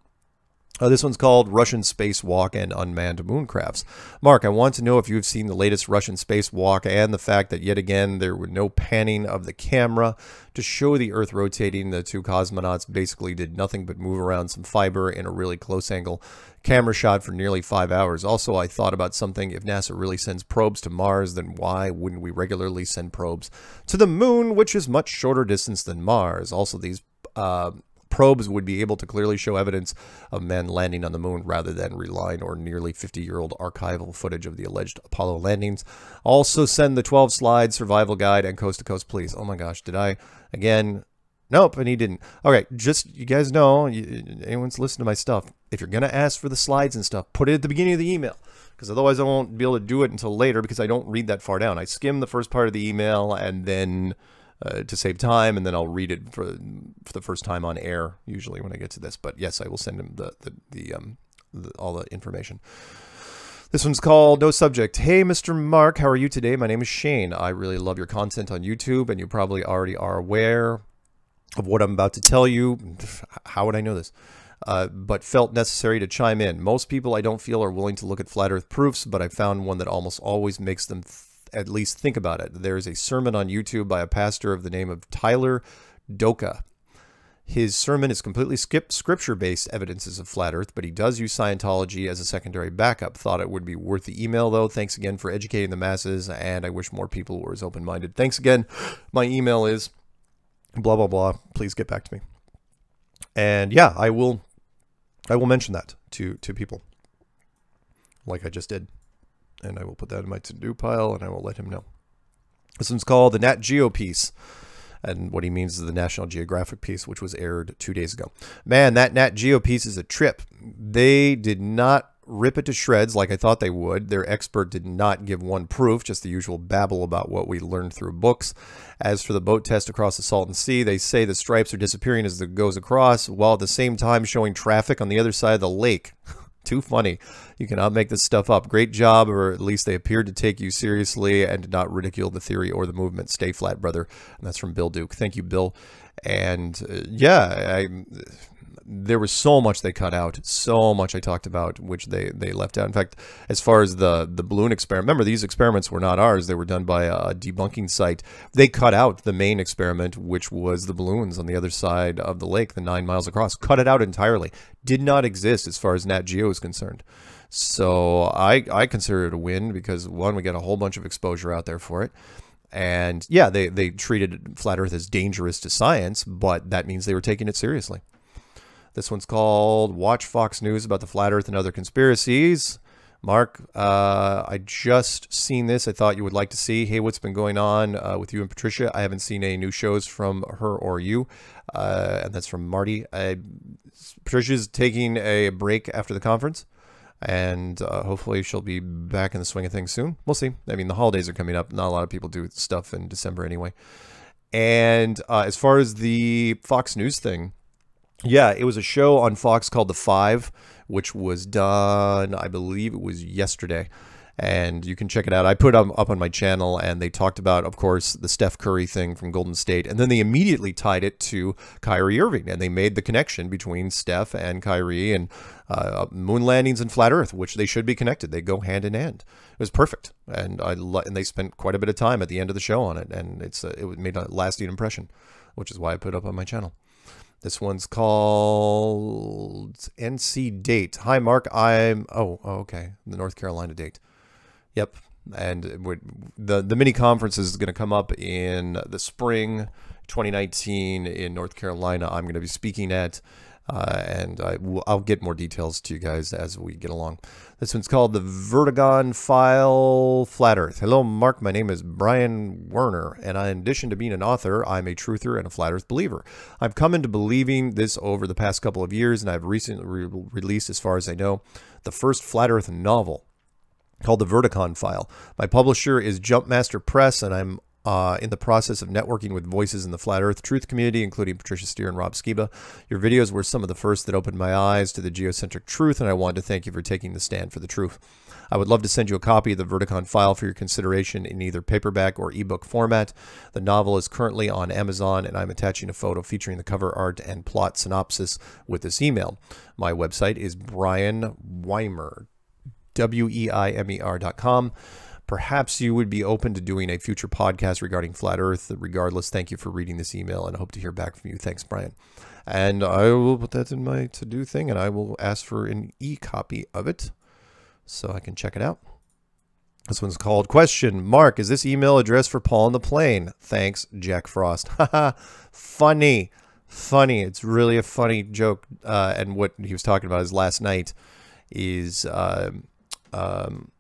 Uh, this one's called Russian Space Walk and Unmanned Mooncrafts. Mark, I want to know if you've seen the latest Russian Space Walk and the fact that yet again there were no panning of the camera to show the Earth rotating. The two cosmonauts basically did nothing but move around some fiber in a really close angle camera shot for nearly five hours. Also, I thought about something. If NASA really sends probes to Mars, then why wouldn't we regularly send probes to the moon, which is much shorter distance than Mars? Also, these... Uh, probes would be able to clearly show evidence of men landing on the moon rather than relying on nearly fifty-year-old archival footage of the alleged Apollo landings. Also send the twelve slide survival guide and coast to coast, please. Oh my gosh, did I? Again, nope, and he didn't. All right, just you guys know, you, anyone's listening to my stuff, if you're going to ask for the slides and stuff, put it at the beginning of the email, because otherwise I won't be able to do it until later because I don't read that far down. I skim the first part of the email and then... Uh, to save time, and then I'll read it for, for the first time on air, usually when I get to this. But yes, I will send him the, the, the, um, the, all the information. This one's called No Subject. Hey, Mister Mark, how are you today? My name is Shane. I really love your content on YouTube, and you probably already are aware of what I'm about to tell you. How would I know this? Uh, but felt necessary to chime in. Most people I don't feel are willing to look at flat earth proofs, but I found one that almost always makes them think at least think about it. There is a sermon on YouTube by a pastor of the name of Tyler Doka. His sermon is completely skipped scripture-based evidences of flat earth, but he does use Scientology as a secondary backup. Thought it would be worth the email, though. Thanks again for educating the masses, and I wish more people were as open-minded. Thanks again. My email is blah, blah, blah. Please get back to me. And yeah, I will I will mention that to, to people, like I just did. And I will put that in my to-do pile, and I will let him know. This one's called the Nat Geo piece. And what he means is the National Geographic piece, which was aired two days ago. Man, that Nat Geo piece is a trip. They did not rip it to shreds like I thought they would. Their expert did not give one proof, just the usual babble about what we learned through books. As for the boat test across the Salton Sea, they say the stripes are disappearing as it goes across, while at the same time showing traffic on the other side of the lake. Too funny. You cannot make this stuff up. Great job, or at least they appeared to take you seriously and did not ridicule the theory or the movement. Stay flat, brother. And that's from Bill Duke. Thank you, Bill. And uh, yeah, I, there was so much they cut out, so much I talked about, which they, they left out. In fact, as far as the, the balloon experiment, remember, these experiments were not ours. They were done by a debunking site. They cut out the main experiment, which was the balloons on the other side of the lake, the nine miles across. Cut it out entirely. Did not exist as far as Nat Geo is concerned. So I, I consider it a win because, one, we got a whole bunch of exposure out there for it. And yeah, they, they treated Flat Earth as dangerous to science, but that means they were taking it seriously. This one's called Watch Fox News About the Flat Earth and Other Conspiracies. Mark, uh, I just seen this. I thought you would like to see. Hey, what's been going on uh, with you and Patricia? I haven't seen any new shows from her or you. Uh, and that's from Marty. I, Patricia's taking a break after the conference. And uh, hopefully she'll be back in the swing of things soon. We'll see. I mean, the holidays are coming up. Not a lot of people do stuff in December anyway. And uh, as far as the Fox News thing, yeah, it was a show on Fox called The Five, which was done, I believe it was yesterday. And you can check it out. I put it up on my channel, and they talked about, of course, the Steph Curry thing from Golden State. And then they immediately tied it to Kyrie Irving, and they made the connection between Steph and Kyrie and uh, moon landings and flat earth, which they should be connected. They go hand in hand. It was perfect. And I lo and they spent quite a bit of time at the end of the show on it, and it's uh, it made a lasting impression, which is why I put it up on my channel. This one's called N C Date. Hi, Mark. I'm... Oh, oh okay. The North Carolina date. Yep. And it would, the, the mini conference is going to come up in the spring twenty nineteen in North Carolina. I'm going to be speaking at, uh, and I will, I'll get more details to you guys as we get along. This one's called The Vertigon File, Flat Earth. Hello, Mark. My name is Brian Werner, and I, in addition to being an author, I'm a truther and a flat earth believer. I've come into believing this over the past couple of years, and I've recently re released, as far as I know, the first flat earth novel called The Vertigon File. My publisher is Jumpmaster Press, and I'm Uh, in the process of networking with voices in the Flat Earth Truth community, including Patricia Steer and Rob Skiba. Your videos were some of the first that opened my eyes to the geocentric truth, and I want to thank you for taking the stand for the truth. I would love to send you a copy of The Vertigon File for your consideration in either paperback or ebook format. The novel is currently on Amazon, and I'm attaching a photo featuring the cover art and plot synopsis with this email. My website is brianweimer, W E I M E R dot com. Perhaps you would be open to doing a future podcast regarding Flat Earth. Regardless, thank you for reading this email, and I hope to hear back from you. Thanks, Brian. And I will put that in my to-do thing, and I will ask for an e-copy of it so I can check it out. This one's called Question Mark, is this email address for Paul on the plane? Thanks, Jack Frost. Haha, funny, funny. It's really a funny joke. Uh, and what he was talking about is last night is... Uh, um,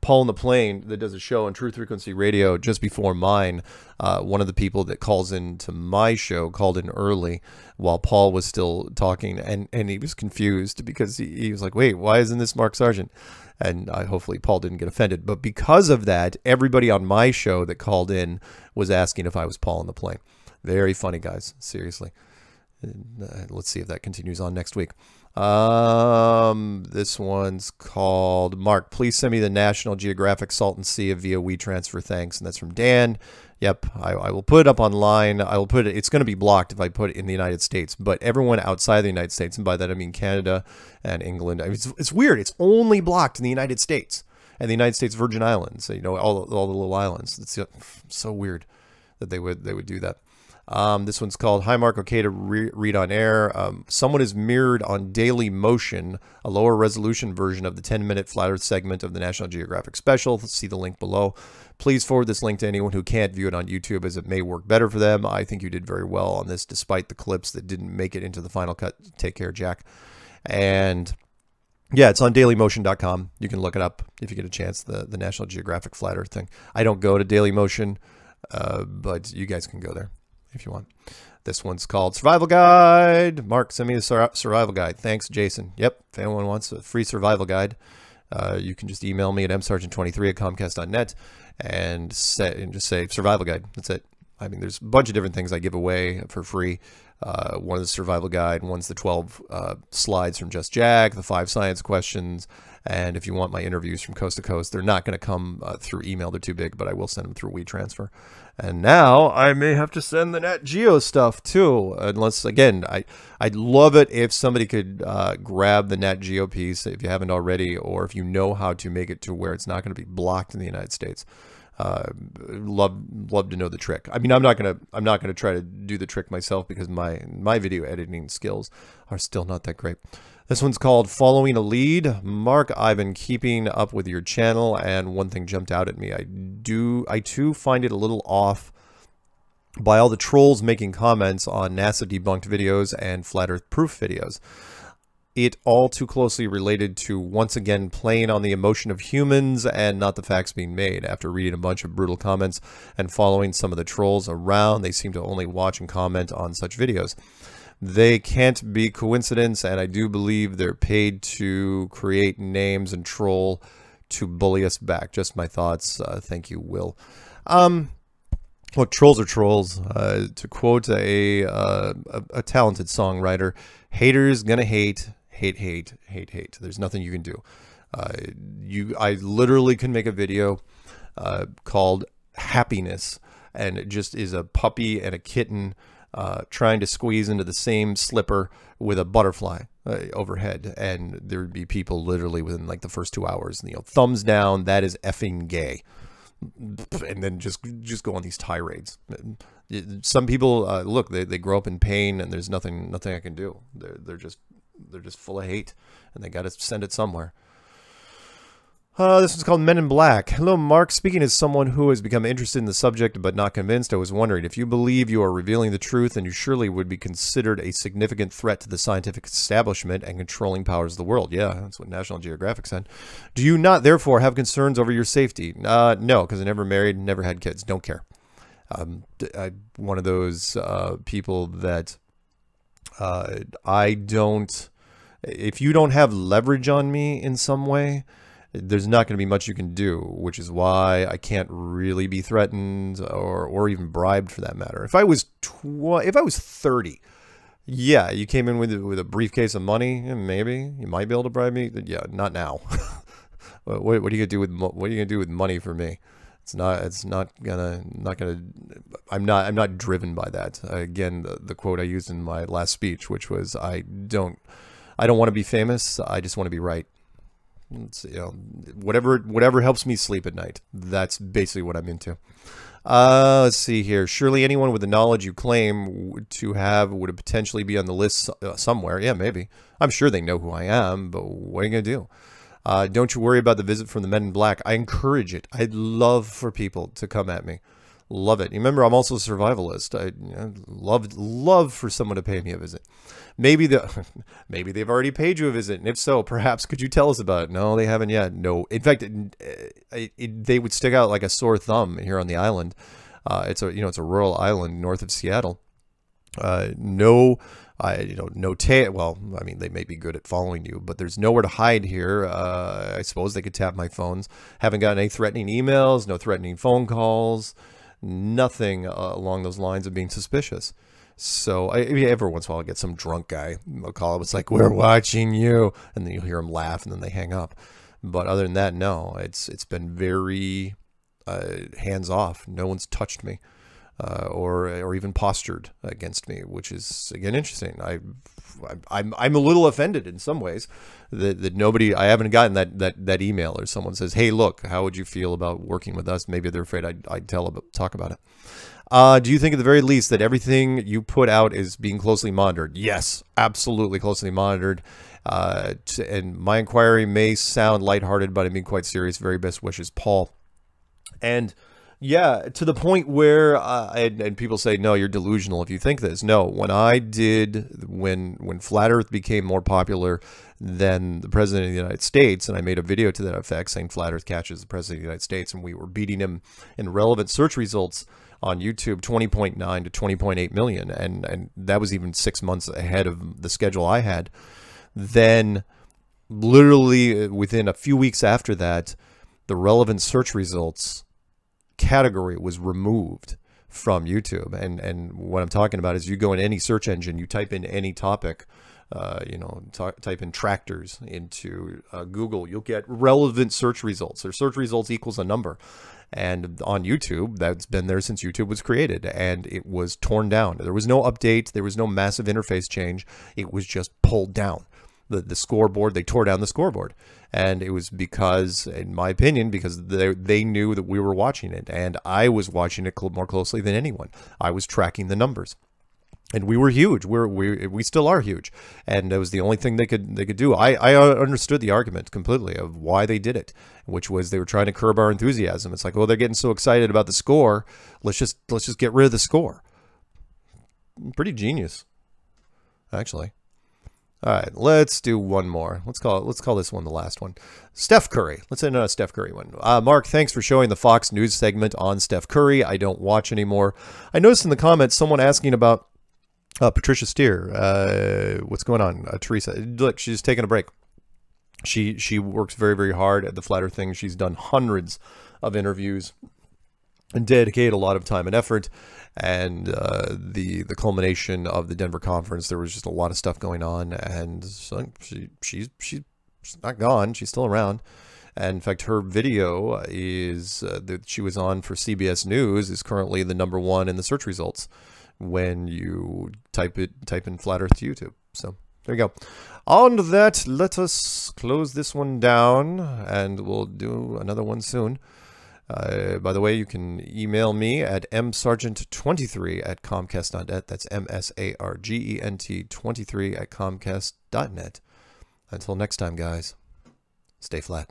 Paul on the Plane, that does a show on True Frequency Radio just before mine, uh, one of the people that calls in to my show called in early while Paul was still talking, and, and he was confused because he, he was like, wait, why isn't this Mark Sargent? And I, hopefully Paul didn't get offended. But because of that, everybody on my show that called in was asking if I was Paul on the Plane. Very funny, guys. Seriously. Let's see if that continues on next week. Um, this one's called Mark, please send me the National Geographic Salton Sea via WeTransfer. Thanks. And that's from Dan. Yep. I, I will put it up online. I will put it, it's going to be blocked if I put it in the United States, but everyone outside the United States, and by that I mean Canada and England. I mean, it's, it's weird. It's only blocked in the United States and the United States Virgin Islands, you know, all, all the little islands. It's so weird that they would, they would do that. Um, this one's called, "Hi Mark, okay to re read on air. Um, someone is mirrored on Daily Motion, a lower resolution version of the ten minute Flat Earth segment of the National Geographic special. See the link below. Please forward this link to anyone who can't view it on YouTube, as it may work better for them. I think you did very well on this, despite the clips that didn't make it into the final cut. Take care, Jack." And yeah, it's on daily motion dot com. You can look it up if you get a chance, the, the National Geographic Flat Earth thing. I don't go to Daily Motion, uh, but you guys can go there if you want. This one's called Survival Guide. Mark, send me the sur survival guide. Thanks, Jason. Yep, if anyone wants a free survival guide, uh, you can just email me at m sargent twenty-three at comcast dot net and, set, and just say survival guide. That's it. I mean, there's a bunch of different things I give away for free. Uh, one is the survival guide, one's the twelve uh, slides from Just Jack, the five science questions, and if you want my interviews from coast to coast, they're not going to come uh, through email. They're too big, but I will send them through WeTransfer. And now I may have to send the Nat Geo stuff too, unless, again, I, I'd love it if somebody could uh, grab the Nat Geo piece if you haven't already, or if you know how to make it to where it's not going to be blocked in the United States. Uh, love, love to know the trick. I mean, I'm not gonna, I'm not gonna try to do the trick myself because my my video editing skills are still not that great. This one's called "Following a Lead." Mark, I've been keeping up with your channel, and one thing jumped out at me. I do, I too find it a little off by all the trolls making comments on NASA debunked videos and flat Earth proof videos. It all too closely related to, once again, playing on the emotion of humans and not the facts being made. After reading a bunch of brutal comments and following some of the trolls around, they seem to only watch and comment on such videos. They can't be coincidence, and I do believe they're paid to create names and troll to bully us back. Just my thoughts. Uh, thank you, Will. Um, look, trolls are trolls. Uh, to quote a, uh, a, a talented songwriter, haters gonna hate. Hate, hate, hate, hate. There's nothing you can do. Uh, you, I literally can make a video uh, called Happiness, and it just is a puppy and a kitten uh, trying to squeeze into the same slipper with a butterfly uh, overhead, and there would be people literally within like the first two hours, you know, thumbs down, that is effing gay, and then just just go on these tirades. Some people uh, look, they they grow up in pain, and there's nothing nothing I can do. They're they're just. They're just full of hate, and they got to send it somewhere. Uh, this one's called Men in Black. Hello, Mark. Speaking as someone who has become interested in the subject but not convinced, I was wondering if you believe you are revealing the truth, and you surely would be considered a significant threat to the scientific establishment and controlling powers of the world. Yeah, that's what National Geographic said. Do you not, therefore, have concerns over your safety? Uh, no, because I never married, never had kids. Don't care. Um, I'm one of those uh, people that... Uh, I don't, if you don't have leverage on me in some way, there's not going to be much you can do, which is why I can't really be threatened or, or even bribed for that matter. If I was tw if I was thirty, yeah, you came in with, with a briefcase of money, maybe you might be able to bribe me. Yeah, not now. what, what are you gonna do with, what are you gonna do with money for me? It's not, it's not gonna, not gonna, I'm not, I'm not driven by that. Again, the, the quote I used in my last speech, which was, I don't, I don't want to be famous. I just want to be right. It's, you know, whatever, whatever helps me sleep at night. That's basically what I'm into. Uh, let's see here. Surely anyone with the knowledge you claim to have would potentially be on the list somewhere. Yeah, maybe. I'm sure they know who I am, but what are you gonna do? Uh, don't you worry about the visit from the Men in Black. I encourage it. I'd love for people to come at me. Love it. You remember, I'm also a survivalist. I you know, love, love for someone to pay me a visit. Maybe the, maybe they've already paid you a visit. And if so, perhaps could you tell us about it? No, they haven't yet. No. In fact, it, it, it, they would stick out like a sore thumb here on the island. Uh, it's a, you know, it's a rural island north of Seattle. Uh, no, I, you know, no tail. Well, I mean, they may be good at following you, but there's nowhere to hide here. Uh, I suppose they could tap my phones. Haven't gotten any threatening emails, no threatening phone calls, nothing uh, along those lines of being suspicious. So I, every once in a while I get some drunk guy, I'll call. It's like, we're watching you. And then you'll hear him laugh and then they hang up. But other than that, no, it's, it's been very, uh, hands off. No one's touched me. Uh, or or even postured against me, which is, again, interesting. I, I'm, I'm a little offended in some ways that, that nobody, I haven't gotten that, that, that email or someone says, hey, look, how would you feel about working with us? Maybe they're afraid I'd, I'd tell about, talk about it. Uh, do you think at the very least that everything you put out is being closely monitored? Yes, absolutely closely monitored. Uh, and my inquiry may sound lighthearted, but I mean quite serious. Very best wishes, Paul. And yeah, to the point where, uh, and, and people say, no, you're delusional if you think this. No, when I did, when, when Flat Earth became more popular than the President of the United States, and I made a video to that effect saying Flat Earth catches the President of the United States, and we were beating him in relevant search results on YouTube, twenty point nine to twenty point eight million. And, and that was even six months ahead of the schedule I had. Then literally within a few weeks after that, the relevant search results category was removed from YouTube. And and what I'm talking about is you go in any search engine, you type in any topic, uh, you know, type in tractors into uh, Google, you'll get relevant search results. Or search results equals a number. And on YouTube, that's been there since YouTube was created, and it was torn down. There was no update. There was no massive interface change. It was just pulled down. The, the scoreboard, they tore down the scoreboard. And it was because, in my opinion, because they, they knew that we were watching it. And I was watching it cl- more closely than anyone. I was tracking the numbers. And we were huge. We're, we we still are huge. And that was the only thing they could they could do. I, I understood the argument completely of why they did it, which was they were trying to curb our enthusiasm. It's like, well, they're getting so excited about the score. Let's just, let's just get rid of the score. Pretty genius, actually. All right, let's do one more. Let's call it, let's call this one the last one. Steph Curry. Let's end on a Steph Curry one. Uh, Mark, thanks for showing the Fox News segment on Steph Curry. I don't watch anymore. I noticed in the comments someone asking about uh, Patricia Steer. Uh, what's going on, uh, Teresa? Look, she's taking a break. She she works very very hard at the Flat Earth thing. She's done hundreds of interviews and dedicate a lot of time and effort. And uh, the the culmination of the Denver conference, there was just a lot of stuff going on, and so she she's she's not gone. She's still around. And in fact, her video is uh, that she was on for C B S News is currently the number one in the search results when you type it type in Flat Earth to YouTube. So there you go. On that, let us close this one down, and we'll do another one soon. Uh, by the way, you can email me at m sargent twenty-three at comcast dot net. That's M S A R G E N T twenty-three at comcast dot net. Until next time, guys, stay flat.